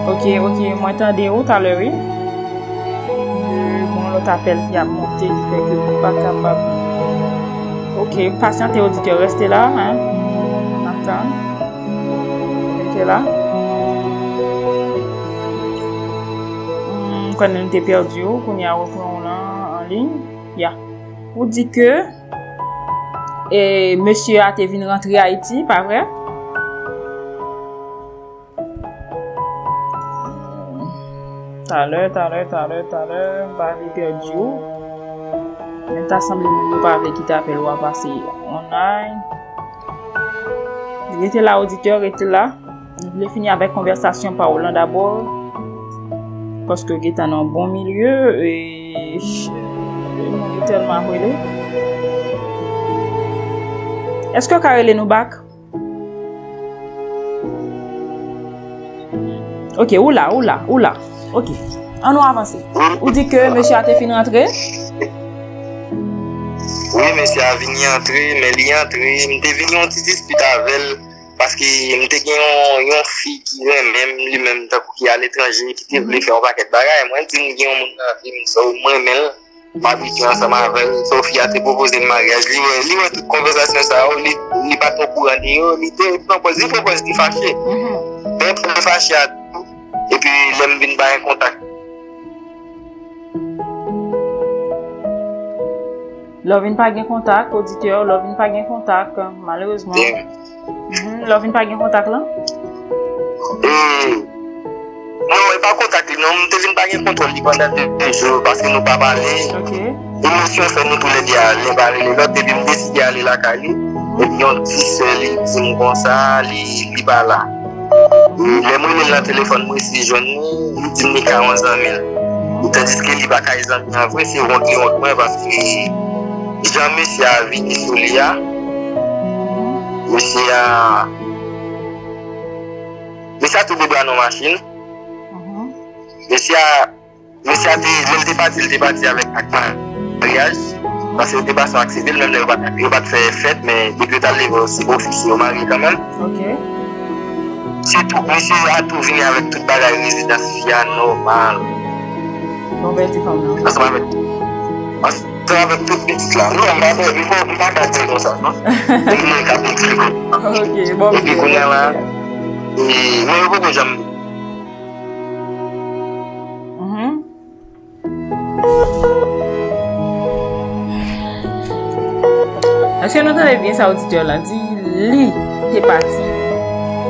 Ok, ok, moi attendez où t'as le oui. Bon, l'autre appel qui a monté, qui fait que je suis pas capable. Ok, patientez auditeur, restez là, hein. Attends. Restez là. Quand on était perdu, qu'on y a reprend en ligne. Ya. Yeah. On dit que et monsieur a été venu rentrer à Haïti, pas vrai? Tout à l'heure, on va perdu. Mais t'as semblé nous parler qui t'appelle ou à passer online. Il était là, auditeur était là. Je voulais finir avec conversation par Hollande d'abord. Parce que j'étais dans un bon milieu et je suis tellement brûlé. Est-ce que Karel est nous back? Ok, oula. Ok, on va avancer. Vous dites que monsieur a fini d'entrer? Oui, monsieur a fini d'entrer, mais il est entré. Je suis venu en petite dispute avec elle parce que je suis une fille qui même lui-même qui est à l'étranger, qui voulait faire un paquet de bagages. Moi, je suis venu en petite dispute avec elle. Sophie a proposé le mariage. Il a eu toute conversation, il n'est pas trop courant. Il propose qu'il fâché. Il propose fâché. Et puis, j'aime bien pas un contact. L'homme pas gain contact, auditeur, l'homme pas gain contact, malheureusement. L'homme pas gain contact là? Non, il pas contact, non, il pas gain contrôle pendant 2 jours parce que nous pas parlé. OK. Émotion fait nous tous les dialogues, les parler les autres et puis me décider d'aller la caler. Et puis on dit c'est comme ça, il pas là. Les moyens de la téléphone, moi, si je n'ai qu'à 11 000. Tandis que les bacs à amis, en vrai, c'est rendu en moins parce que jamais c'est à Vini Soulia, c'est à. Mais ça, tout le monde a nos machines. Mais c'est à. Mais c'est à. Je débat avec un mariage. Parce que le débat sont accédés, même le débat fait fête, mais depuis que tu aussi officier au mari quand même. C'est tout, monsieur a tout venu avec toute la résidence normale. Bon, ben, tu fais bien. toi avec toute petite là. Nous, on va faire, il va danser comme ça, non? Ok, bon. Et puis, on a là. Et moi, je ne jamais. Est-ce que nous avons bien ça, auditeur là? Dit, lui, t'es parti.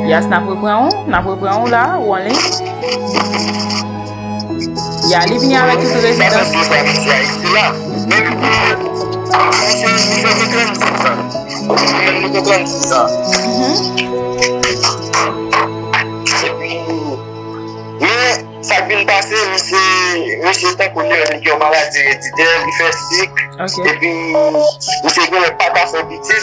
Il y a ce n'a pas pris là, ou en ligne? Il y a les vignes avec toutes les résidences. Mais ça vient de passer, monsieur Tanko, qui est malade héréditaire, il fait sick. Et puis, monsieur Tanko n'est pas qu'à son petit.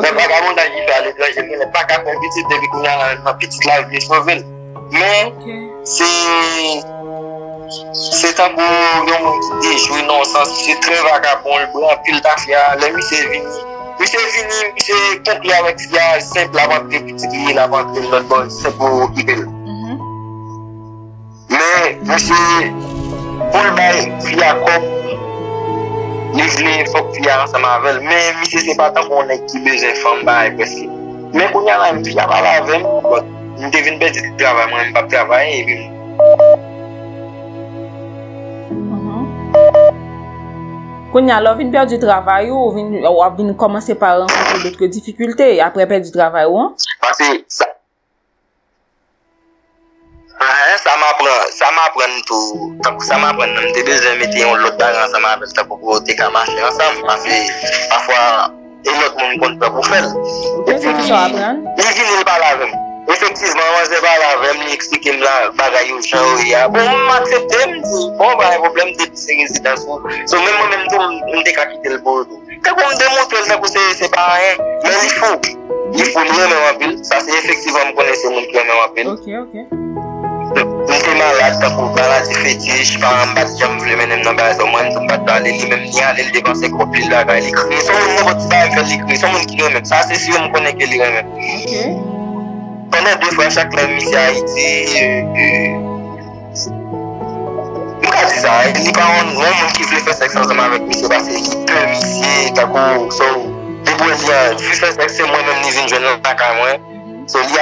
Mais pas qu'à mon âge, il est à l'étranger, il n'est pas qu'à son petit depuis qu'on a un petit là, il est sauvé. Mais c'est un beau nom qui déjoue non sens, c'est très vagabond, le blanc, pile d'affaires, le monsieur est venu, c'est compris avec ça, simple avant de petit, l'avant de l'autre bonne, c'est pour Ibel. Mais monsieur, pour le bail, il y a comme, il faut qu'il y a ensemble avec, mais monsieur, c'est pas tant qu'on est qui besoin de femmes, parce que, mais qu'on y a un fille à la avec, je devine bête de travail, moi, je ne vais pas travailler, et puis, quand on a perdu du travail, on a commencé par rencontrer d'autres difficultés après perdre du travail. Parce que ça m'apprend tout. Ça m'apprend. J'ai deux amis, l'autre parent, ça m'apprend pour marcher ensemble. Parce que parfois, l'autre monde compte pas pour faire. Et c'est qui ça apprend? Il parle avec moi. Effectivement, je ne parle pas avec lui, expliquer la bagaille aux gens. Bon, on m'accepte, je me dis, bon, il y a un problème de ces résidences. Même moi-même, je me dis qu'il quitte le bord. Quand on me démontre que c'est pas rien, mais il faut me rappeler. Ça, c'est effectivement, je connais ce monde qui me rappelle. Je suis malade, je suis fétiche, je parle en bas, je me voulais même dans la maison, je me battais, même ni aller le dépenser, copier la bagaille, l'écrit. Son monde qui va faire l'écrit, son monde qui le même. Ça, c'est sûr, je connais que le même. Pendant deux fois chaque année, c'est Haïti. Pourquoi tu dis ça? Il n'y a pas un grand monde qui voulait faire sexe ensemble avec monsieur parce qu'il peut monsieur, d'accord, so, des fois, je veux faire sexe, moi-même, je viens de pas à moi. So, il y a.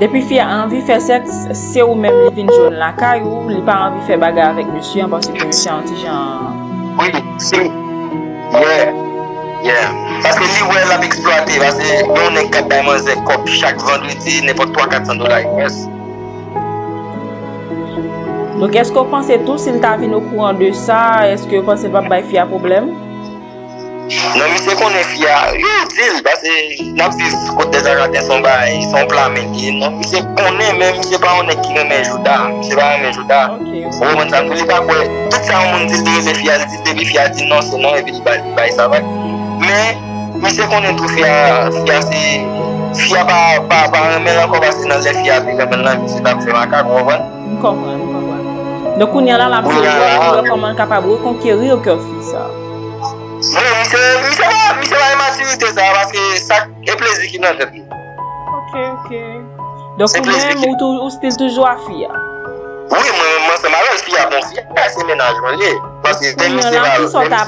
Depuis qu'il a envie de faire sexe, c'est ou même il vient de la caille ou il n'a pas envie de faire bagarre avec monsieur parce que monsieur est anti-genre. Oui, c'est. Yeah. Parce que lui, elle a exploité. Parce que nous, on est capable de faire des chaque vendredi, n'importe 300-400 $. Donc, est-ce que vous pensez tout, s'il t'a venu au courant de ça, est-ce que vous pensez pas qu'il y a un problème? Non, mais c'est qu'on est fier. Parce que la vie, côté des Arabes, ils sont plats, mais non, mais c'est qu'on est, même c'est pas on est qui nous met Jouda. C'est pas un Jouda. Au moment ça, nous dit pas quoi. Tout ça, on dit des fiers, des fiers, dit non, c'est non, et puis ça va. Mais c'est qu'on est tout fier, c'est fier par un mec encore parce que dans les fiers, puis maintenant, c'est pas fait ma carte, on va. Donc, on y a là la première, comment on est capable de conquérir au cœur ça. Oui, c'est la immaturité ça, parce que ça est plaisir qui nous a fait. Ok. Donc, vous-même, ou c'était toujours à fille? Oui, moi, c'est ma rose fille, bon fille, c'est ménage, vous voyez. Parce que c'est ménage, qui sont après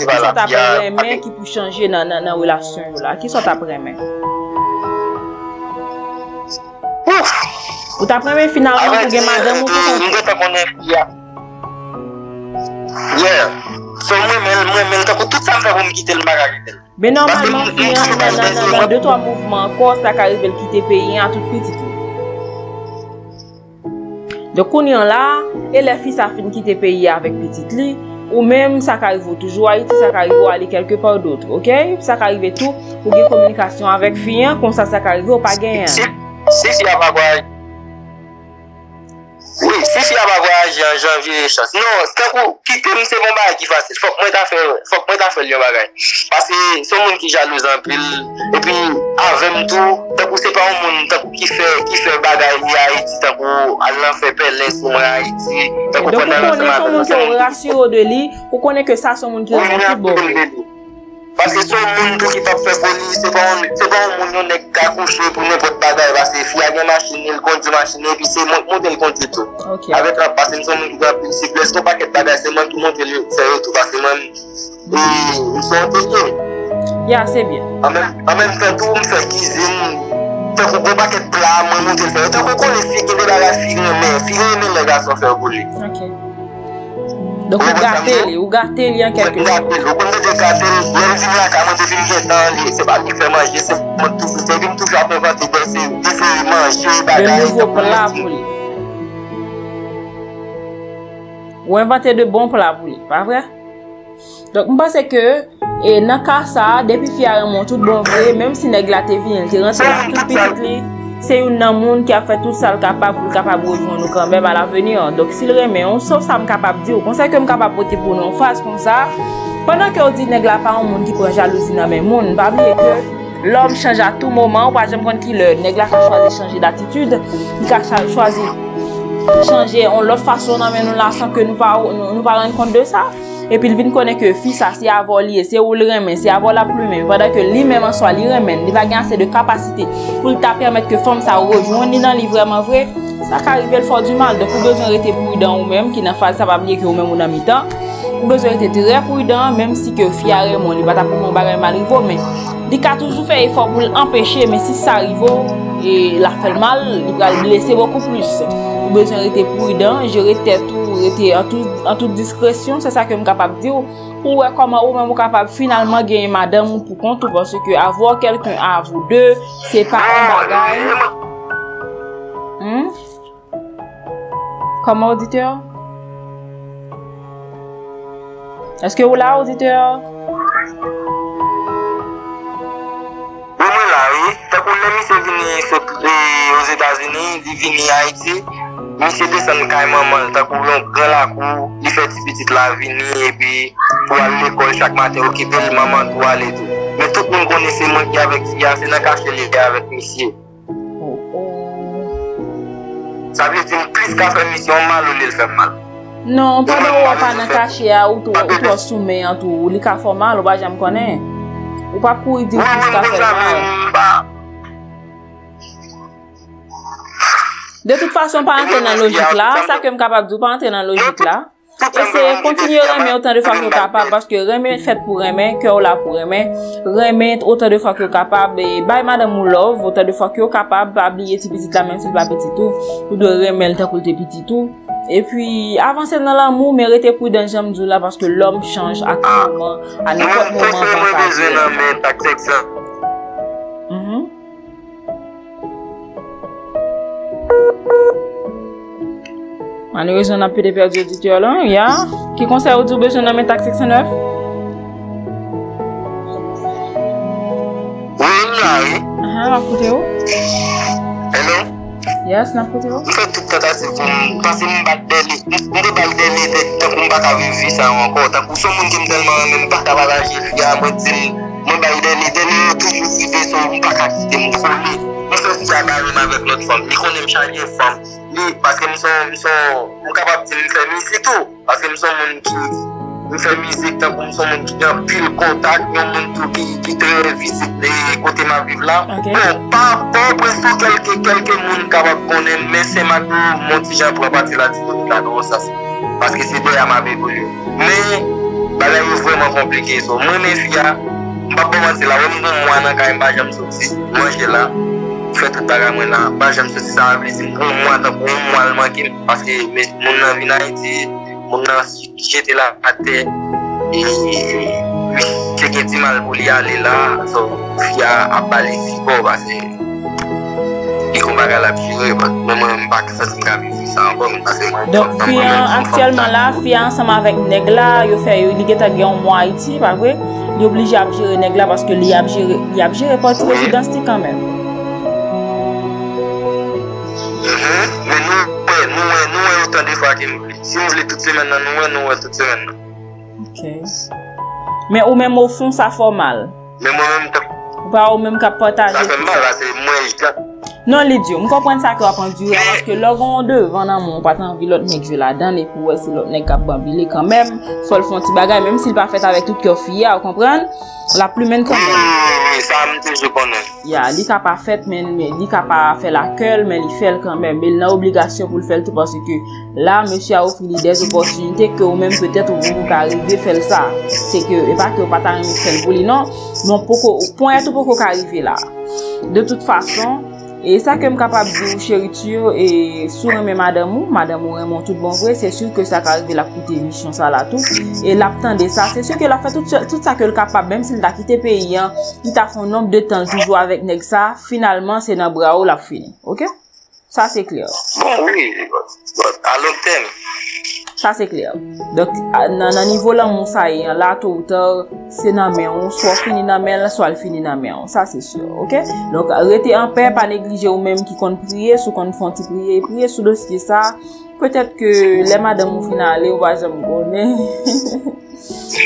les mains qui peuvent changer dans la relation, là? Qui sont après les mains? Ouf! Vous t'apprenez finalement pour que madame vous fasse. Yeah! Moi-même, tout ça me fait quitter le bagage. Mais normalement, dans 2-3 mouvements encore, ça arrive de quitter le pays à toute petite. Donc, on est là, et les filles ça finit quitter le pays avec petite lit, ou même ça arrive toujours à Haïti, ça arrive à aller quelque part d'autre, ok? Ça arrive tout, pour une communication avec filles, comme ça, ça arrive au pas gagner. Si, à Bagouaï. Oui, si à Bagouaï, janvier, chance. Non, c'est pour quitter, c'est mon bagage qui est facile. Faut que moi t'as fait le bagage. Parce que c'est un monde qui jalouse en pile. Et puis, avec tout, c'est pas un monde qui fait bagage à Haïti, allant faire pelle sur moi à Haïti. Donc, vous connaissez son monde qui est rassuré de lui, vous connaissez que ça, son monde qui est rassuré de lui. Parce que son monde qui t'a fait voler, c'est pas un monde qui a couché pour n'importe quoi. Parce que il y a une machine, il conduit la machine, et puis c'est moi qui conduis tout. Avec la passe, c'est moi qui dois plus cycler. C'est pas que c'est moi qui monte le sérieux tout parce que moi, ils sont testés. Yeah, c'est bien. En même temps, tout me fait cuisine. Tant qu'on ne peut pas que plat, moi monte le sérieux. Tant qu'on connaît les filles qui sont dans la fille, les gars sont fait voler. Donc, vous gâtez les liens quelque part. Vous gâtez les liens, c'est pas qui fait manger, c'est tout ce qui me touche à peu près, c'est manger, de nouveaux plats pour lui. Ou inventer de bons plats pour lui, pas vrai? Donc, je pense que, et dans le cas ça, depuis qu'il y a un monde tout bon vrai, même si nèg la té vient, il rentre dans tout petit. C'est une monde qui a fait tout ça capable de rejoindre quand même à l'avenir. Donc s'il remet, on sauf ça capable de dire. Conseil que capable de pour nous face comme ça. Pendant que on dit nèg la pas un monde qui prend jalousie dans même monde, pas oublier que l'homme change à tout moment, par exemple quand il nèg la choisi changer d'attitude, il a choisi changer en l'autre façon dans même là sans que nous pas rendre compte de ça. Et puis il vient connaître que fils ça c'est avoir lié, c'est où le remet, c'est avoir la plume, pendant que lui même en soi lui remet, il va gagner assez de capacité pour lui permettre que femme ça rejoigne dans lui vraiment vrai, ça arrive le fort du mal. Donc vous besoin rester prudent ou même qui dans phase ça va bien que vous même ou dans mi-temps. Vous besoin rester très prudent même si que fille Raymond il va pas pour mon bagage mal arrive mais il a toujours fait effort pour l'empêcher mais si ça arrive et la fait mal, il va blesser beaucoup plus. Vous besoin rester prudent, gérer tête tout en toute discrétion, c'est ça que je suis capable de dire. Ou comment vous-même capable finalement de gagner madame pour compte, parce que avoir quelqu'un à vous deux, c'est pas un bagage. Comment, auditeur? Est-ce que vous là, auditeur? Oui, là, oui. T'as qu'on a mis aux États-Unis, diviné à Haïti. Monsieur descend carrément mal, t'as couru un grand la cour, il fait petite la vie, et puis pour aller à l'école chaque matin, occuper le maman, tout aller tout. Mais tout le monde connaît ces gens qui avec Tia, c'est dans cacher les gars avec monsieur. Ça veut dire plus qu'à faire mission mal ou les faire mal. Non, pas de pas dans cacher ou toi soumet en tout, ou les cas font mal, ou pas j'aime connaître. Ou pas pour dire plus qu'à faire mal. De toute façon, pas entrer dans la logique là, ça que je suis capable de pas entrer dans la logique là. Essayez de continuer à remettre autant de fois que vous êtes capable, parce que remettre fait pour remettre, cœur là pour remettre, remettre autant de fois que vous êtes capable, et bye madame ou love, autant de fois que vous êtes capable, pas oublier petit petit là, même si pas petit tout, vous devez remettre le temps petit tout. Et puis, avancer dans l'amour, mais rester prudent, j'aime dire là, parce que l'homme change à tout moment, à n'importe moment. Malheureusement, on a plus de perdu d'auditeurs là. Qui conseille aux deux besoins de TAK 509? Oui, oui. Ah, n'importe où? Hello? Yes, n'importe où? Je fais tout le temps ça. Parce que je ne pas vivre ça encore. Tant que ce monde qui me demande, même pas d'avoir la vie, il y a moi qui me baille des toujours vivre sans me pas quitter mon famille. Nous sommes aussi à Garim avec notre femme. Nous connaissons chaque femme. Parce que nous sommes capables de faire musique tout. Parce que nous sommes qui font musique, nous sommes qui ont pile contact, nous sommes qui te visitent les côtés ma vie là. Bon, pas presque quelques monde capable de connaître, mais c'est maintenant mon petit gens pour partir la disponible là dans ça. Parce que c'est bien à ma vie. Mais, bah là, c'est vraiment compliqué. Moi, mes filles, je ne vais pas commencer là, on est dans moi, quand même, je me suis manger là. Fait tout à moi là, bah j'aime ce ça, mais c'est pour moi, tant pour moi, manquer parce que mon avis n'a été, mon avis j'étais là à terre et j'ai dit mal pour y aller là, donc il y a balé si bon parce que il combat la purée, parce que même pas que ça se gagne ça encore parce que donc actuellement là, fia ensemble avec Negla, yo fait yo ligue ta gagne moi Haïti, pas vrai? Il obligé à gérer Negla parce que il a géré partie résidence quand même. Si vous voulez toutes les semaines, nous toutes les semaines. Ok. Mais au même au fond, ça fait mal. Mais moi-même, pas au même capotage. Ça fait mal, c'est moi. Non, les dieux, je comprends ça que vous avez entendu. Parce que l'on devant l'amour, on n'a pas envie l'autre mec jouer là-dedans. Et pour eux, c'est l'autre mec qui a bambilé quand même. Faut le faire un petit bagage, même s'il n'est pas fait avec toute leur fille, vous comprenez? La plus mène quand même. Oui, ça me toujours bon. Il n'a pas fait, mais il n'a pas fait la queue, mais il fait quand même. Mais il a obligation pour le faire tout parce que là, monsieur a offert des opportunités que vous-même peut-être vous pouvez arriver à faire ça. C'est que, pas que vous n'avez pas arrivé à faire pour lui, non. Non, pourquoi, point tout pour qu'on arrive là. De toute façon, et ça que je suis capable de dire, chérie, et sourire, mais madame ou vraiment tout bon vrai, c'est sûr que ça arrive la coûter mission, ça là tout. Et l'attendre ça, c'est sûr qu'elle a fait tout ça qu'elle est capable, même s'il a quitté le pays, il t'a fait un nombre de temps toujours avec Nexa, finalement, c'est dans le bras où la fini. Ok? Ça, c'est clair. Bon, oui, à l'hôtel. Ça, c'est clair. Donc, dans le niveau là, mon ça est, là, tout auteur, c'est dans la main, soit fini dans la main, soit fini dans la main. Ça, c'est sûr, ok? Donc, restez en paix, pas négliger ou même qui compte prier, ceux qui font prier, prier sous dossier ça. Peut-être que les madames au final, on va jamais connaître.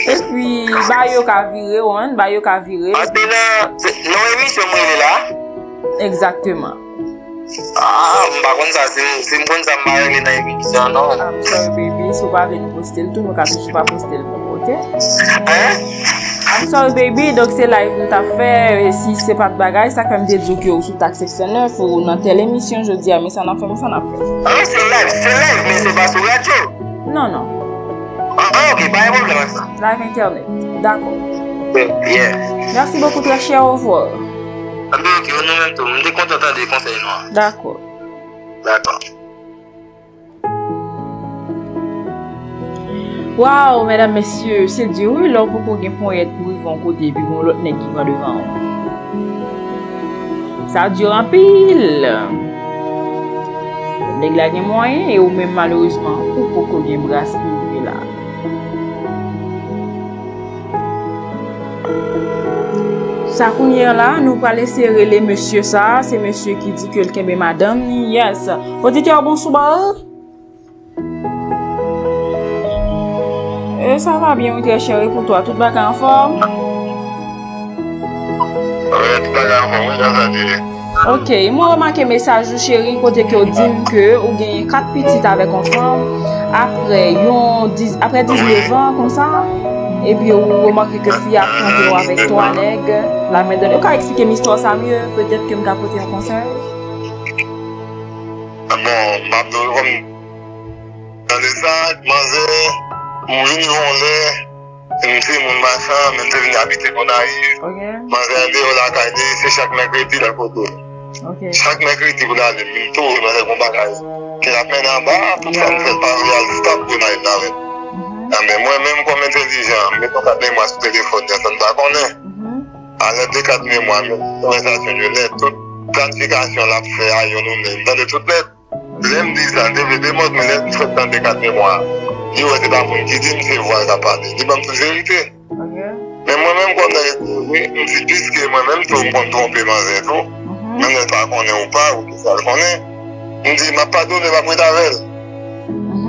Et puis, bah, yo ka viré, on, bah, yo ka viré. Ah, c'est là, Noémie, c'est moi, il est là? Exactement. Ah, c'est une bonne amie dans l'émission, non? Ah, sorry, baby, si vous pas venir poster tout, vous ne pas poster le tout, ok? I'm sorry, baby, donc c'est live que t'as fait, et si c'est pas de bagage, ça comme des jokes sous TAK 509 ou dans telle émission, je dis, mais ça n'a fait, mais ça n'a fait. Ah oui, c'est live, mais c'est pas sur la radio? Non, non. Ah, ok, pas de problème avec ça. Live internet, d'accord. Yeah. Merci beaucoup, très cher, au revoir. D'accord. D'accord. Waouh, mesdames, messieurs, c'est du oui, là, pour qu'on ait pour vivre en côté, puis l'autre n'est qui va devant. Ça dure en pile. Les gars, les moyens, et ou même malheureusement, pour qu'on ait brasse pour là. Ça couvre là, nous pas laisser relayer monsieur ça, c'est monsieur qui dit que le madame, yes. Auditeur, bonsoir. Ça va bien, très chérie, pour toi, tout va en forme? Oui, tout va en forme, ça va. Ok, moi remarqué message chérie, côté que dit que vous gagnez 4 petites avec enfant, après 19 ans, comme ça. Et puis, on remarque que fille a pris avec toi, nèg. La main de quoi expliquer l'histoire ça mieux? Peut-être que je vais apporter un conseil. Bon, ma comme dans les sacs, manger, manger, manger, c'est mon machin, même si je habite qu'on arrive. Manger, on a c'est chaque mercredi dans le photo. Chaque mercredi, on a des tours, on a des bagages. Qui la peine en bas, pour ça me fait pas réaliser ça pour qu'on arrive. Mais moi-même, comme intelligent, je pas capable de sur le téléphone, je ne pas connaître. À l'aide de 4 000 mois, toute planification, la fait, nous-mêmes, dans toutes les. Je me dis ça, DVD, moi, je me fais dans les 4 000 mois. Je ne sais pas qui dit, je vois ça parler. Je me suis vérité. Mais moi-même, comme je me suis dit que moi-même, je me suis trompé dans un tout. Je ne sais pas connaître ou pas, ou qui ça le connaît. Je me dis, je ne vais pas donner la prête avec elle.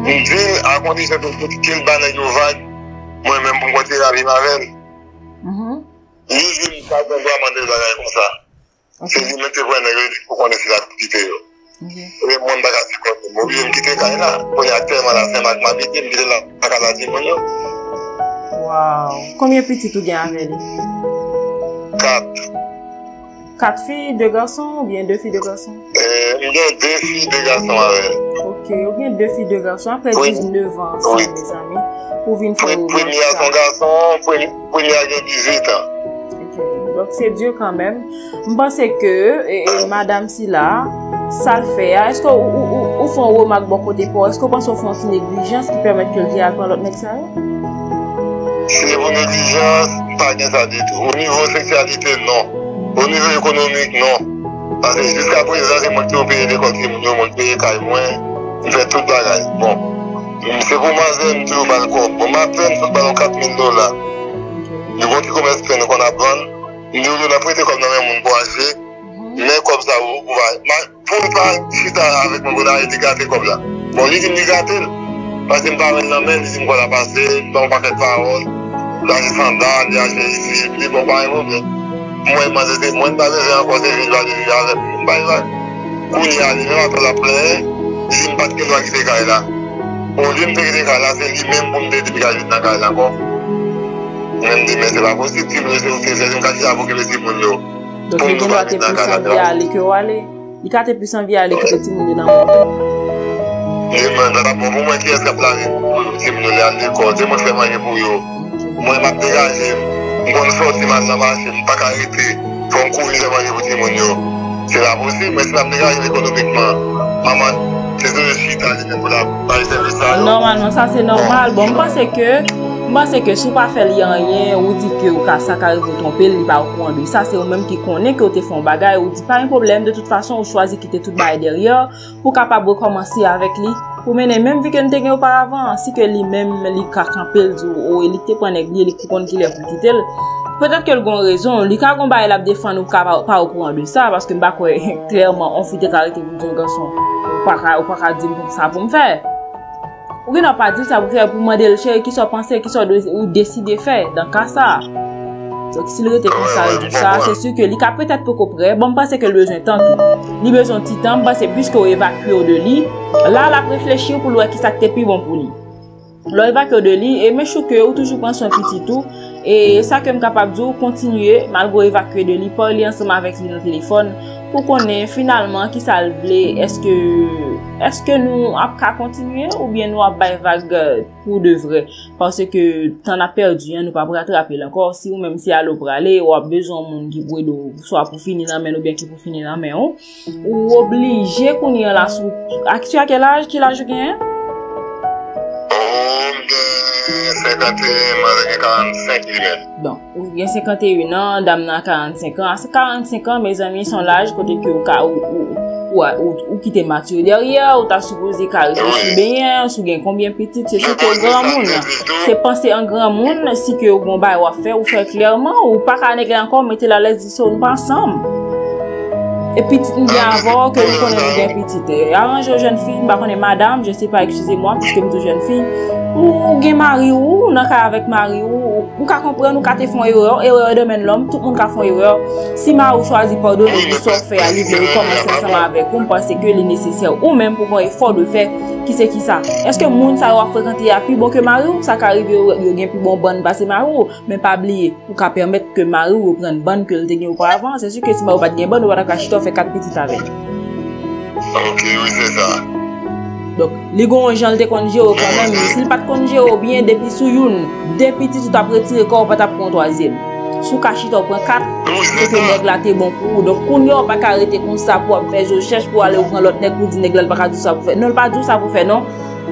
Une ville, à condition de qu'il banne et moi-même, pour moi, la vie avec elle. Je dis, ça, on doit demander des comme ça. C'est lui, mettez-vous un église pour qu'on ait la petite. Et moi, je vais me quitter quand même. On est actuellement là, c'est ma vie, je vais la vie. Waouh. Combien de petits tu gagnes avec lui? 4. 4 filles, 2 garçons ou bien 2 filles, 2 garçons? Il y a 2 filles, 2 garçons avec elle. Ok, il y a 2 filles, 2 garçons après 19 ans, ça, mes amis. Pour une fois. Premier à son garçon, premier à 18 ans. Ok, donc c'est dur quand même. Je pense que madame Silla, ça le fait. Est-ce qu'on fait un remarque bon côté pour? Est-ce qu'on pense qu'on fait une négligence qui permet que le diable prenne l'autre next time? C'est une négligence, pas de ça du tout. Au niveau sexualité, non. Au niveau économique, non. Parce que jusqu'à présent, c'est moi qui ai payé l'école, c'est moi qui ai payé caille moins, je fais tout le bagage. Bon, c'est pour moi, je ne suis pas le corps. Pour ma peine, je suis 4 000 $. Le bon qui commerce peine qu'on apprend, nous prêté comme dans le monde pour acheter, mais comme ça, vous pouvez. Pour ne pas chuter avec mon gars, il est gâté comme ça. Bon, lui, il me gâté. Parce qu'il me parle dans la main, il me voit la passer, dans le paquet de paroles, dans les sandales, il y a ici, il est bon, pas un problème. Moi, je me disais, moi, je ne sais pas si je vais aller avec une baille. on y a déjà la plaie, je ne pas de quitter là. Au lieu de quitter là, c'est lui-même pour me dégager dans la encore. Même dit mais c'est pas possible, tu me c'est un avocat monsieur Mounio. Donc il doit être plus envie à aller que aller. Il a été plus envie à aller que petit monde dans mon. Et maintenant pour moi qui est la plaie, c'est me aller à l'école, moi je fais manger pour eux. Moi m'a dégagé. On sort de ma marche, pas arrêter. Faut courir manger pour Mounio. C'est la possible, mais c'est la dégagée économiquement. Maman, c'est le chute à l'île pour la service. Normalement, ça c'est normal. Bon, moi, c'est que si vous ne faites pas rien, vous dites que vous avez trompé, vous ne pas au courant de ça. C'est vous-même qui connaissez que vous avez fait un bagage, vous dites pas un problème. De toute façon, vous choisissez de quitter tout le derrière pour capable de commencer avec lui. Vous menez même vu que vous avez auparavant, si que lui-même, il a campé, il était pour un église, il a qu'il est pour quitter. Peut-être qu'elle a raison, les cas qu'on va la défendre pas au courant de ça parce que clairement on fait des caractères pour un garçon. Pas dire ça pour me faire. Ou n'a pas dit ça pour faire pour demander le chef qui soit pensé, qui soit ou décidé faire dans cas ça. Donc s'il était comme ça et tout ça, c'est sûr que les cas peut-être peu près. Bon parce que le besoin de temps, il besoin de petit temps parce que puisque on évacue de lui, là la réfléchir pour voir qui ça était plus bon pour lui. L'on évacue de lui et me choque que toujours prendre son petit tout. Et ça que je suis capable de continuer, malgré évacuer de lui, parler ensemble avec lui dans le téléphone, pour qu'on ait finalement qui ça le voulait. Est-ce que nous avons continuer ou bien nous avons une vague pour de vrai? Parce que t'en as perdu, nous ne pouvons pas rattraper encore. Si ou même si à l'eau pour aller, ou a besoin de monde qui soit pour finir la main ou bien qui pour finir la main, ou obligé qu'on y a la soupe. Tu as quel âge qu'il a joué? 45 ans. Donc, vous avez 51 ans, dame a 45 ans. À 45 ans, mes amis sont l'âge côté que ou quitter Mathieu derrière, ou t'as supposé carré bien, ou gain combien petit, c'est tout un grand monde. C'est penser en grand monde, si que bon bail ou faire clairement ou pas qu'à négler encore mettez la laisse d'ici on pas ensemble. Et puis il vient avant que nous connaissons bien petite. Arranger jeune fille, bah connaît madame, je sais pas, excusez-moi puisque nous jeune fille. Ou gen mari ou on a avec mari ou ka comprendre ou ka te font erreur domaine l'homme tout monde ka font erreur si ma ou choisi pardonner ou soit faire aller commencer ensemble avec on pense que les nécessaire ou même pour un effort de faire qui c'est qui ça est-ce que monde ça va fréquenter plus bon que mari ou ça arriver yo gen plus bon bonne passer mari ou mais pas oublier ou ka permettre que mari ou reprendre bonne que le te gen auparavant c'est sûr que si ma ou pas gen bonne ou pas ka chito faire quatre petites avec. OK, oui c'est ça. Donc, les gens qui ont congé quand même, s'ils n'ont pas de congé, bien depuis sous une, depuis tu as pris le corps, tu as pris un troisième. Sous caché, tu as pris 4, c'est que le nègre est bon pour. Donc, on n'a pas arrêté comme ça pour faire des recherches, pour aller prendre l'autre nègre, pour dire que le nègre n'a pas dit ça pour faire. Non, pas dit ça pour faire, non.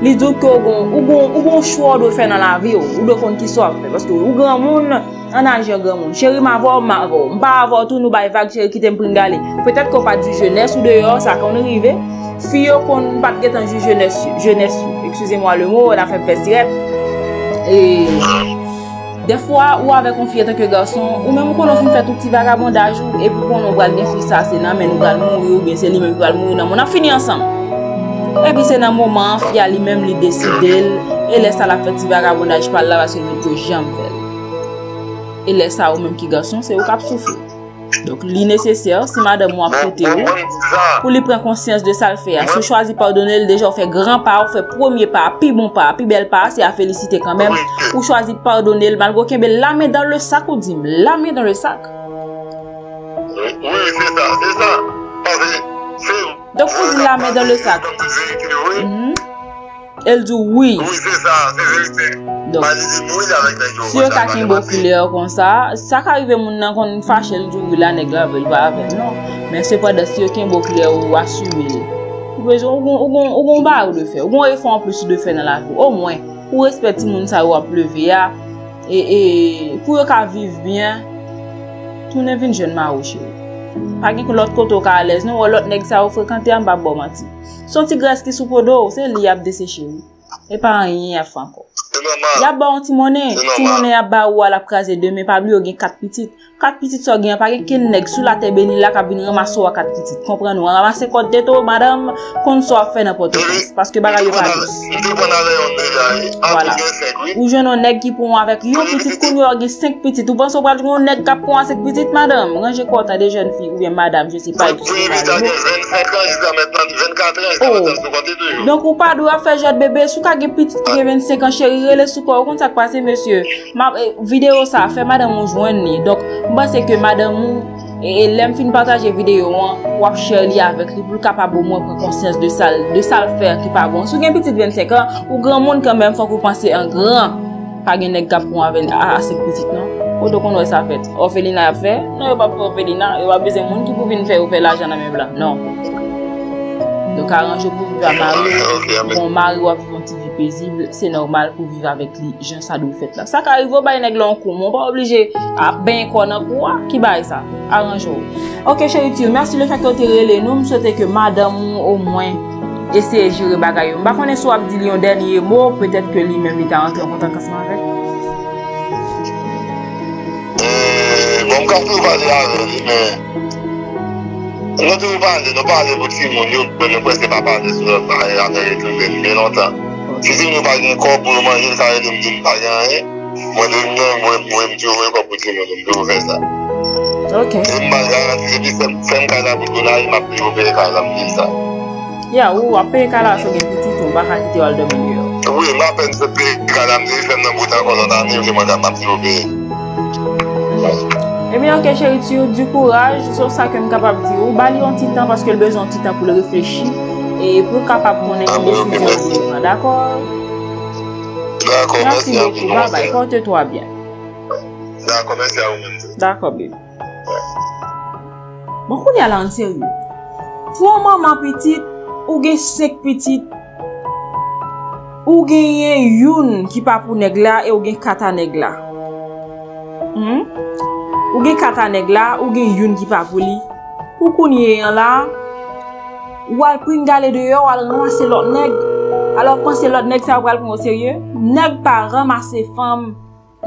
Les deux qui ont choix de faire dans la vie, ou de compte qui soit. Parce que, ou grand monde, on a un grand monde. Chérie, m'avoir, on va avoir tout, nous va y vague, chérie, qui t'aime pringalé. Peut-être qu'on va dire jeunesse ou dehors, ça quand on arrive. Fille qu'on pas de juge jeunesse, excusez-moi le mot, on a fait peste. Et des fois, ou avec un fille tant que garçon, ou même quand on fait tout petit vagabondage, et puis quand on va bien faire ça, c'est non, mais nous allons mourir, ou bien c'est lui-même qui va mourir, non, on a fini ensemble. Et puis c'est dans le moment, fille lui-même lui décide et laisse la faire petit vagabondage par là, parce que nous ne jamais faire. Et laisse ça au même qui garçon, c'est au cap souffle. Donc, l'innécessaire, si madame m'a prêté, pour lui prendre conscience de ça, le faire. Si choisit pardonner, déjà, on fait grand pas, on fait premier pas, puis bon pas, puis belle pas, c'est à féliciter quand même. Ou choisit pardonner, malgré qu'il y ait la main dans le sac, ou dit, la main dans le sac. Oui, c'est ça, c'est ça. Donc, vous dites la main dans le sac. Elle dit oui. Oui, c'est ça, c'est ça. Donc, si vous avez un beau couleur comme ça, ça arrive à mon qu'on fâche le jour où la nègre veut pas avec. Non, mais c'est pas de si vous avez un beau couleur ou assumer. Vous avez un bar de faire, vous avez un effort plus de faire dans la vie. Au moins, vous respectez les gens qui ont pleuvé et pour qu'ils vivent bien, tout ne vient jeune marié. Pas que l'autre côté soit à l'aise, non, l'autre nègre ça fréquenté en bas bon menti. Son petit graisse qui sous podo, c'est lié à dessécher. Et pas rien à faire encore. Il y a un petit monnaie, a pas ou à la crase de mais pas lui, il y a 4 petites. 4 petites soeurs qui ont parlé qu'elle n'est sous la tête bénie là qui a ramasser 4 petites. Comprenez-nous? Ramasser côte de tout, madame, qu'on soit fait n'importe quoi. Parce que bagaille pas juste. Voilà. Ou jeune un nèg qui prend avec une petite couleur, il y a 5 petites. Ou pense au bras de un nèg qui prend 5 petites, madame. Rangez compte à des jeunes filles ou bien madame, je sais pas. Oh. Donc ou pas doit faire jeune bébé sous qu'a petite qui 25 ans chérie, elle est sous quoi? Comment ça passe monsieur? Ma vidéo ça fait madame on joigne. Donc moi c'est que madame et l'aime fin partager vidéo ou à Shirley avec lui pour capable au moins prendre conscience de ça le faire qui pas bon. Si une petite 25 ans ou grand monde quand même faut que vous pensez en grand pas un nèg capon avec à cette petite non. Donc on doit ça fait. Orphelina a fait, non pas pour orphelina, il va besoin monde qui pour venir faire l'argent dans même là. Non. Donc arranger pour vivre à Marie, mon mari ou à vivre un petit vie paisible, c'est normal pour vivre avec lui, gens ça doit fait là. Ça qui arrive au bail nèg là on n'est pas obligé à ben connait pour qui bail ça. Arranger. OK chérie, merci le fait que tu relé nous, me souhaiter que madame au moins essayer gérer bagaille. On va connaître soit dit lion dernier mot, peut-être que lui même il t'a rentré en contact avec. Bon, quand vous parlez avec mais quand vous parlez, nous parlons pour tout le monde, nous ne pouvons pas parler sur le travail avec nous depuis bien longtemps. Si nous parlons encore pour manger, ça ne nous parle rien. Moi, je me dis, encore pour tout le monde, nous faire ça. Ok. Je me garantis que c'est un cas pour tout le monde, il m'a pris au pays car il me dit ça. Ya, ou à payer car là, c'est un petit tour, bah, quand tu as le milieu. Oui, ma peine se paye car il me dit, c'est un bout encore dans l'année, je me dis, m'a pris au pays. Eh bien, ok, chérie, tu as du courage, sur ça que je suis capable de dire. On va lui un petit temps parce qu'il a besoin de temps pour le réfléchir et pour capable de connaître les décisions. D'accord? D'accord, merci beaucoup. Bye bye, porte-toi bien. D'accord, merci à vous. D'accord, bébé. Bon, qu'on y a là en sérieux. Pour maman petite, ou gagne 5 petites, ou gagne une qui pas pour négla et ou gagne 4 négla. Ou gen kata nèg la, ou gen youn ki pa pou li. Ou kounye yon la, ou al prin gale de yo, ou al ramase l'autre nèg. Alors pense l'autre nèg sa ou al pran au sérieux, nèg pa ramase femme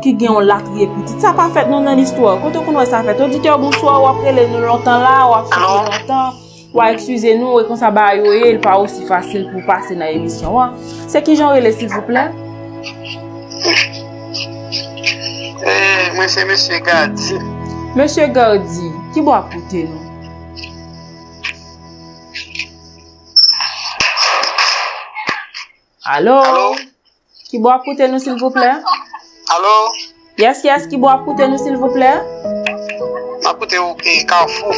ki gen yon latriye petit. Ça pas fait non dans l'histoire. Quand on connait ça fait, auditeur bonsoir, ou après les longtemps là, ou après longtemps, ou excusez nous, et quand ça ba yo, il pas aussi facile pour passer dans l'émission. C'est qui genre s'il vous plaît? Moi c'est monsieur Gardi. Monsieur Gardi, qui va écouter nous? Allô? Qui va écouter nous s'il vous plaît? Allô? Yes, yes, qui va écouter nous s'il vous plaît? Écoutez, ok, Carrefour.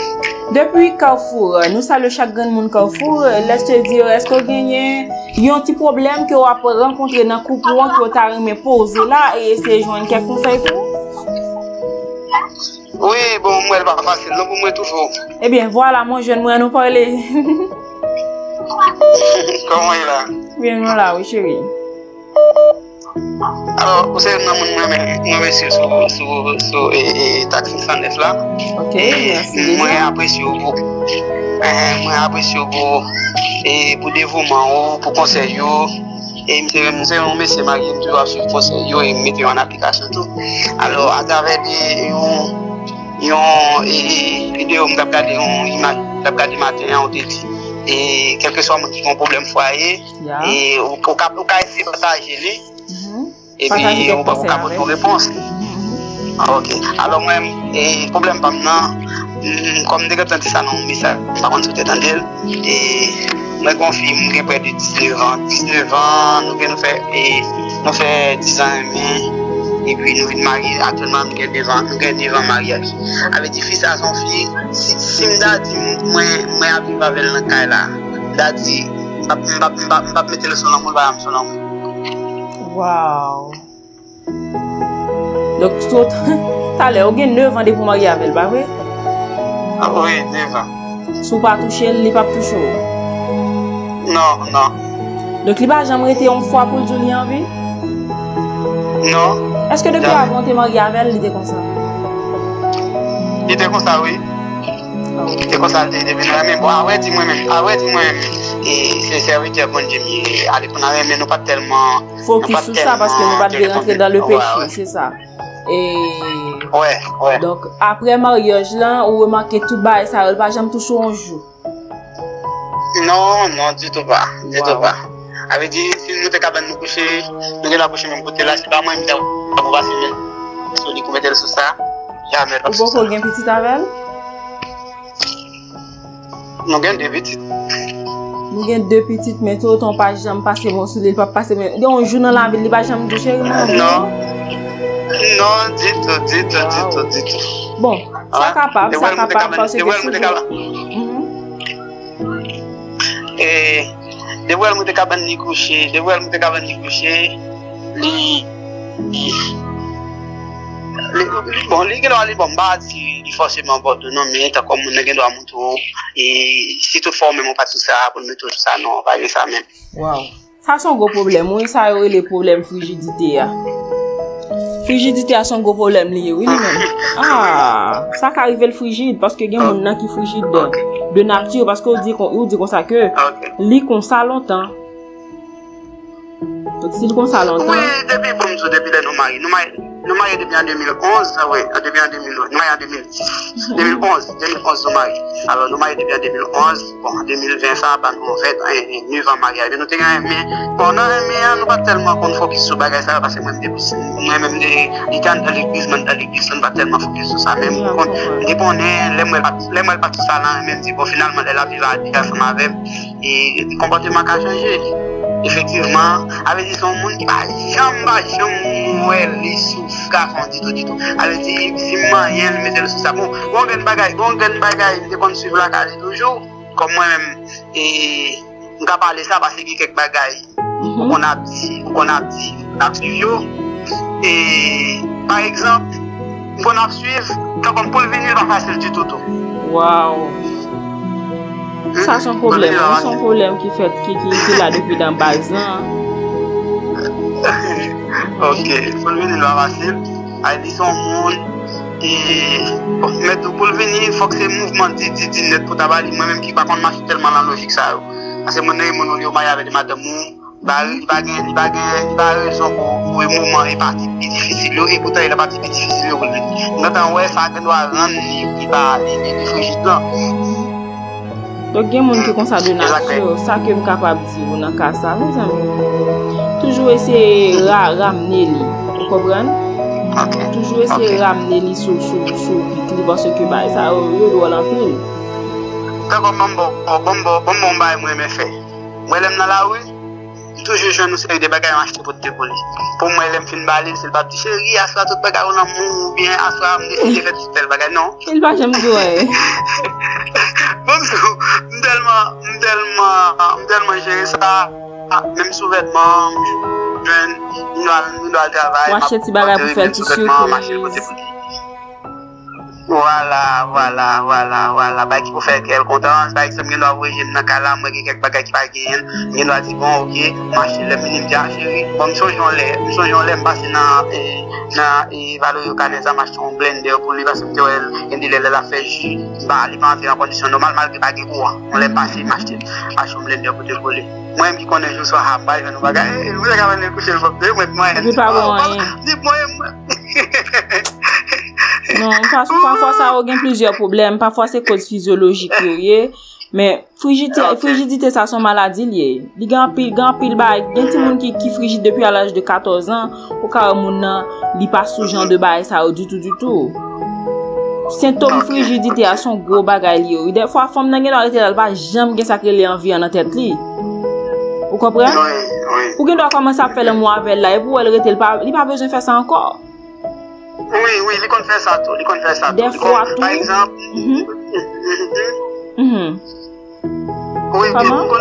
Depuis Carrefour, nous saluons chaque grand monde Carrefour. Laisse te dire, est-ce que y a un petit problème que vous avez rencontré dans le couple que vous avez posé là et essayer de joindre quelques conseils pour vous? Oui, bon, moi, elle va passer, donc moi, toujours. Eh bien, voilà, mon jeune, moi, nous parler. Comment est là? Bien, nous là, oui, chérie. Alors, vous savez, moi, je suis sur TAK509 là. Ok, merci. Moi, j'apprécie beaucoup. Moi, j'apprécie beaucoup. Et pour dévouement, pour conseil, et je me suis marié, je dois suivre conseil et mettre en application tout. Alors, à travers une vidéo, je vais regarder le matin, on dit. Et quel que soit mon problème foyer, et au cas où essayer de partager. Et puis, on va vous apporter une réponse. Ok. Alors, même, le problème, maintenant, comme je l'ai dit, ça non, mais ça, par contre, c'était dans elle. Et je confirme que près de 19 ans. 19 ans, nous faisons 10 ans et demi. Et puis, nous venons marier. Actuellement, nous avons 2 ans mariage. Avec des fils à son fils, si je n'habite pas avec le cas là, je dis, je ne vais pas mettre le son nom, je ne vais pas mettre le son nom. Wow. Donc, tu as l'air, tu as 9 ans pour marier avec elle, pas vrai? Ah oui, 9 ans. Si tu pas touché, elle n'est pas touché. Non, non. Donc, tu n'as jamais été une fois pour Julien en vie? Non. Est-ce que depuis avant que tu es marié avec elle, il était comme ça? Il était comme ça, oui. Il était comme ça, il était même. Bon, ah ouais, dis-moi même. Et c'est servir qui est bon, Jimmy. Allez, on a même pas tellement. Focus sur ça parce que nous ne pas rentrer dans le péché, c'est ça. Et Ouais, ouais. Donc, après mariage, là, on remarque tout bas, ça ne va jamais toucher un jour. Non, non, du tout pas. Du tout pas. Avec dit, si nous sommes capables de nous coucher, nous allons coucher même côté là, c'est pas moi qui va filmer. Si on dit qu'on mettait le sous-ça, jamais pas. Vous avez un petit avec elle? Nous avons deux petites. Nous avons deux petites, mais tout on pas jamais passer bon sur les pas passer. Donc, on joue dans la ville, il ne va jamais toucher. Non. Non, dites. Bon, ça capable, ça capable, parce que de voir mon cabane ni coucher, de voir mon cabane ni coucher. Bon, les gens ont les bombes, ils forcément bord de non, mais t'as comme mon négé doit monter et si tu formes mon pas tout ça, pour me tout ça, non, pas de ça même. Wow, ça c'est un gros problème. Oui, ça y est les problèmes frigidité. Frigidité a son gros problème lié, oui, même. Ah, ça qui arrive le frigide, parce que il y a des gens qui frigide de nature, parce qu'on dit comme ça que lit comme ça longtemps. Donc, si lit comme ça longtemps. Oui, depuis que nous marions, nous marions depuis en 2011, oui, depuis en 2011, nous marions en 2010. 2011 nous marions. Alors, nous marions depuis en 2011, bon, en 2020, ça, nous fait un nouveau mariage. Nous avons aimé, pendant un an, nous pas tellement qu'on focus sur bagage, ça, parce que même depuis, nous-mêmes, les gens dans l'église, nous pas tellement focus sur ça, même, on dit, bon, les mois, pas tout ça, là, même, dit, bon, finalement, elle a vivre à dire, ça m'avait, et le comportement a changé. Effectivement, avec des gens qui ne les souffrent pas du tout. Avec des si moyens, mettez le sous-sabon. Bon, je vais suivre la carte toujours. Comme moi-même, et on va parler ça parce qu'il y a quelques bagailles. On a dit, et par exemple, on a suivre, comme pour le venir, pas facile du tout. Waouh! Ça c'est un problème, qui fait qui là depuis dans Bazin. OK, pour venir là facile, à dit son monde et mais pour venir faut que c'est mouvement dit net pour travailler moi-même qui pas qu'on marche tellement la logique ça. Parce que mon yo marié avec madame il va gagner son mouvement est parti difficile et pourtant il a parti difficile pour venir. Maintenant ouais ça doit rendre qui va aller justement. Donc, il y a des gens qui ont ça de nature, ça que je suis capable de dire, on a qu'à ça, mes amis. Toujours essayer de ramener les, vous comprenez? Toujours essayer de ramener les sur les parce que bah, ça, il doit l'enfiler. D'accord, bon, bah, moi, je fais. Moi, je suis dans la rue, toujours je nous fais des bagages achetés pour te voler. Pour moi, je fais une balise, c'est le pape dit, chérie, assois tout le bagage, on a mou, bien, assois, on a fait tout le bagage, non? Il va, j'aime jouer. Bonjour, tellement gérer ça, même sous-vêtements, jeune, nous doit travailler. Moi, je suis barré pour faire tout ça. Voilà, bah, pour faire quelque contente, par exemple, je dois ouvrir une calame, quelque bagage qui va gagner, je dois dire, bon, ok, marcher le minimum d'argérie, bon, je suis en l'air, parce que il va le canaiser, marcher en blender pour lui, parce que il a fait jus, bah, il va entrer en condition normale, malgré pas qu'il court, on l'a passé, marcher en blender pour te voler. Moi-même qui connais juste à Hawaï, je ne vois pas, je voulais quand même coucher le jour de moi, Non, parfois ça a plusieurs problèmes, parfois c'est cause physiologique, mais frigidité ça son maladie lié. Il y a un pile bail, il y a des monde qui frigide depuis à l'âge de 14 ans, au cas où monde il pas sous genre de bail ça du tout. Symptômes frigidité à son gros bagage lié. Des fois femme n'a arrêté elle pas jamais que ça crée envie en tête li. Vous comprenez? Ou qu'elle doit commencer à faire le mot avec là et pour elle arrêter pas, il pas besoin de faire ça encore. Oui, il confesse ça tout, Des fois, par exemple... Oui, par exemple, je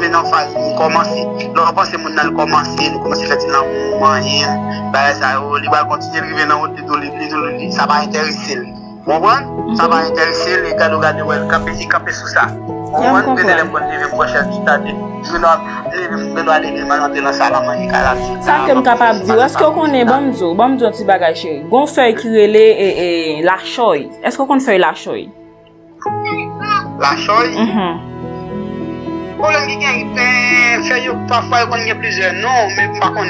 vais en phase, je commence, je commence à faire l'amour, je vais continuer à arriver dans le lit, ça va intéresser. Ça va intéresser les gars qui capent sous ça. Ça que je suis capable de dire, est-ce qu'on est bon petit bagage chéri? On fait cuire la choy. Est-ce qu'on fait la choy? La choy? même faire, parfois il y a plusieurs noms, mais pas qu'on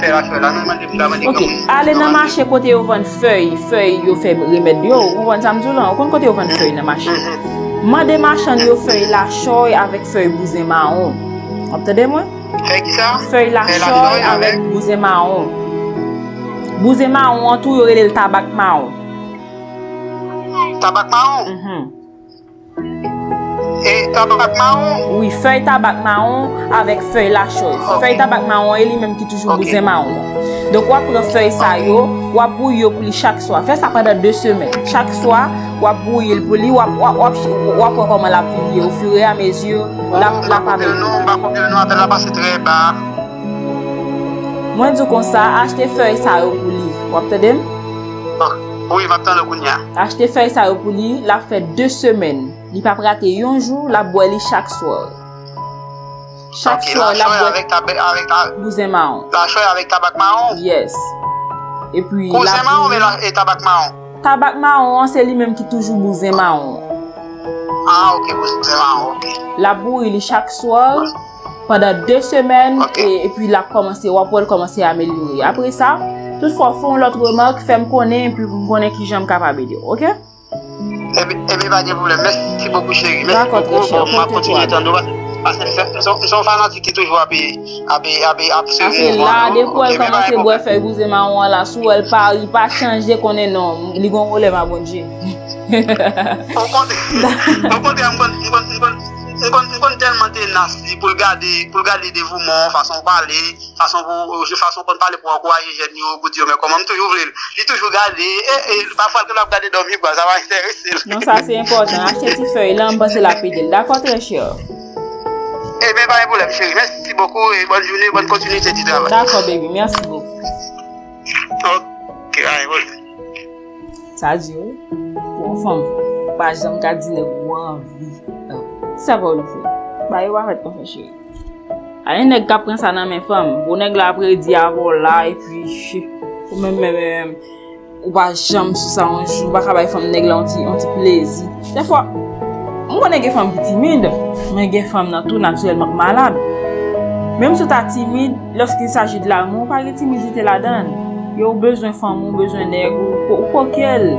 fait la feuille là, non, OK, allez dans le marché côté où vend feuille, feuille yo fait remettre yo, on ça me dit là, on côté où vend feuille dans marché. Moi des marchands yo feuille la choy avec feuille bousin marron. Entendez-moi? Feuille ça? Feuille la choy avec bousin marron. Bousin marron en tout yo relé le tabac marron. Tabac marron? Et tabac marron? Oui, feuille tabac marron avec feuille la chose. Okay. Feuille tabac marron et lui-même qui toujours bousin marron. Donc, on prend feuille ça, on bouille pour chaque soir. Fais ça pendant 2 semaines. Chaque soir, on bouille pour lui, on prend comment la plier au fur et à mesure. La pavée. La passe très bas. Moi, je dis comme ça, acheter feuille ça pour lui. Vous entendez? Oui, je vais attendre le Kounia. Acheter feuille ça pour lui, la fait 2 semaines. Il pas rater un jour, la boire chaque soir. Chaque soir, la boire avec bousin marron. La choix avec tabac marron. Yes. Et puis bousin marron et tabac marron. Tabac marron, c'est lui-même qui toujours bousin marron. Ah, OK, bousin marron. OK. La boire chaque soir pendant 2 semaines et puis la commencer, on peut commencer à améliorer. Après ça, toutefois font l'autre remarque, fait me connaître puis vous me connaissez qui j'aime capable de. OK? Eh bien, pas de problème. Merci beaucoup, chérie. Merci beaucoup. On va continuer dans nos bases. Parce que son fanatique qui toujours à se là, des fois, elle commence à faire bouser marron là. Sous elle part, il pas changer qu'on est non. Il gon relève à bon Dieu. On compte tellement tenace pour garder des mouvements, façon de parler pour encourager les jeunes, pour dire mais comment toujours toujours garder et parfois que la garder dormir quoi, ça va intéresser. Non, ça c'est important. Acheter ces feuilles là, on passe la pédale. D'accord, très cher. Eh bien, pas de problème, chérie. Merci beaucoup et bonne journée, bonne continuité du travail. D'accord, baby, merci beaucoup. OK, allez, bon. Ça dure. Pour femme, pas jamais qu'à dîner ou envie. Ça va le faire. Bah, il va faire confession. Allez, nèg ka prend ça dans mes femmes. Bon nèg la après dit avant là et puis ou même ou pas jamais sur ça un jour, pas travailler femme nèg là on dit plaisir. Des fois, moi nèg femme qui timide, mais nèg femme dans tout naturellement malade. Même si tu es timide, lorsqu'il s'agit de l'amour, pas de timidité là-dedans. Il y a besoin femme, ou besoin nèg ou quoi qu'elle.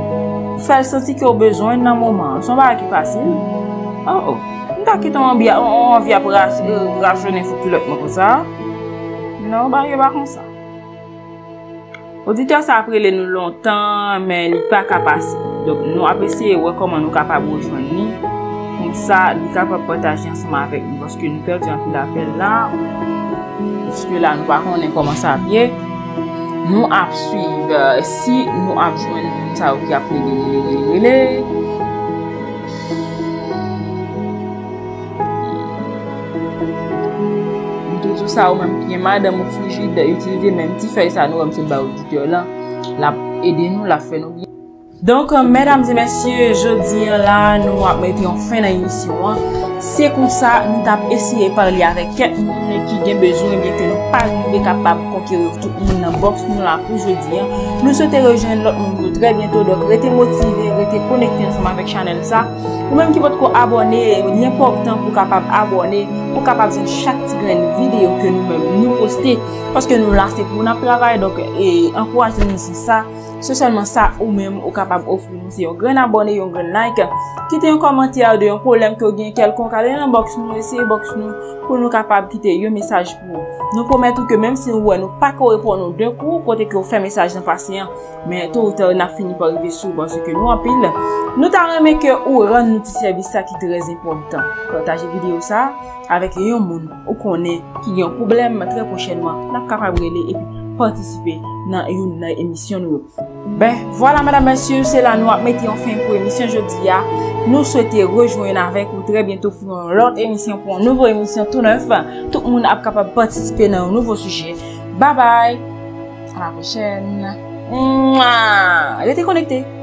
Faire sentir qu'il y a besoin dans moment. C'est pas facile. Oh. On vient après rationner tout le monde comme ça. Non, bah, il n'y a pas comme ça. Auditeur, ça a pris nous longtemps, mais il n'est pas capable. Donc, nous apprécions comment nous sommes capables de rejoindre. Comme ça, nous sommes capables de partager ensemble avec nous. Parce que nous perdons un peu l'appel là. Parce que là, nous parlons comment ça vient. Nous allons suivre. Si nous allons joindre, ça va appeler les. Ça ou même qui est madame ou frigide d'utiliser même petit feuille ça nous comme ce auditeur là la aider nous la fait nous bien. Donc mesdames et messieurs, jeudi là nous a mettre en fin à l'émission. C'est comme ça nous t'a essayé parler avec quelqu'un qui a besoin bien que nous pas nous capable conquérir tout le monde dans box nous là pour jeudi. Nous souhaitons rejoindre l'autre monde très bientôt, donc restez motivés, restez connectés ensemble avec channel ça. Ou même qui votre abonné, l'important pour capable abonner, pour capable de chaque grain vidéo que nous-mêmes nous poster, parce que nous là c'est pour notre travail, donc et encouragez-nous sur ça, c'est seulement ça ou même au capable offrir nous c'est un grand abonné, un grand like, quittez un commentaire de un problème que gagne quelqu'un, allez dans box nous, essayez box nous pour nous capable quitter un message pour nous promettre que même si nous nous pas répondre d'un coup, côté que on fait message d'un patient, mais tôt ou tard on a fini par arriver sur parce que nous en pile, nous t'aimer que ou rendre petit service ça qui est très important. Partagez vidéo ça avec les gens ou connaît qui ont un problème très prochainement, la capable et participer dans une émission nous. Ben voilà mesdames messieurs, c'est la nous mettons fin pour émission jeudi à. Nous souhaitons rejoindre avec vous très bientôt pour l'autre émission pour une nouvelle émission tout neuf. Tout le monde est capable de participer dans un nouveau sujet. Bye bye. À la prochaine. Restez connectés.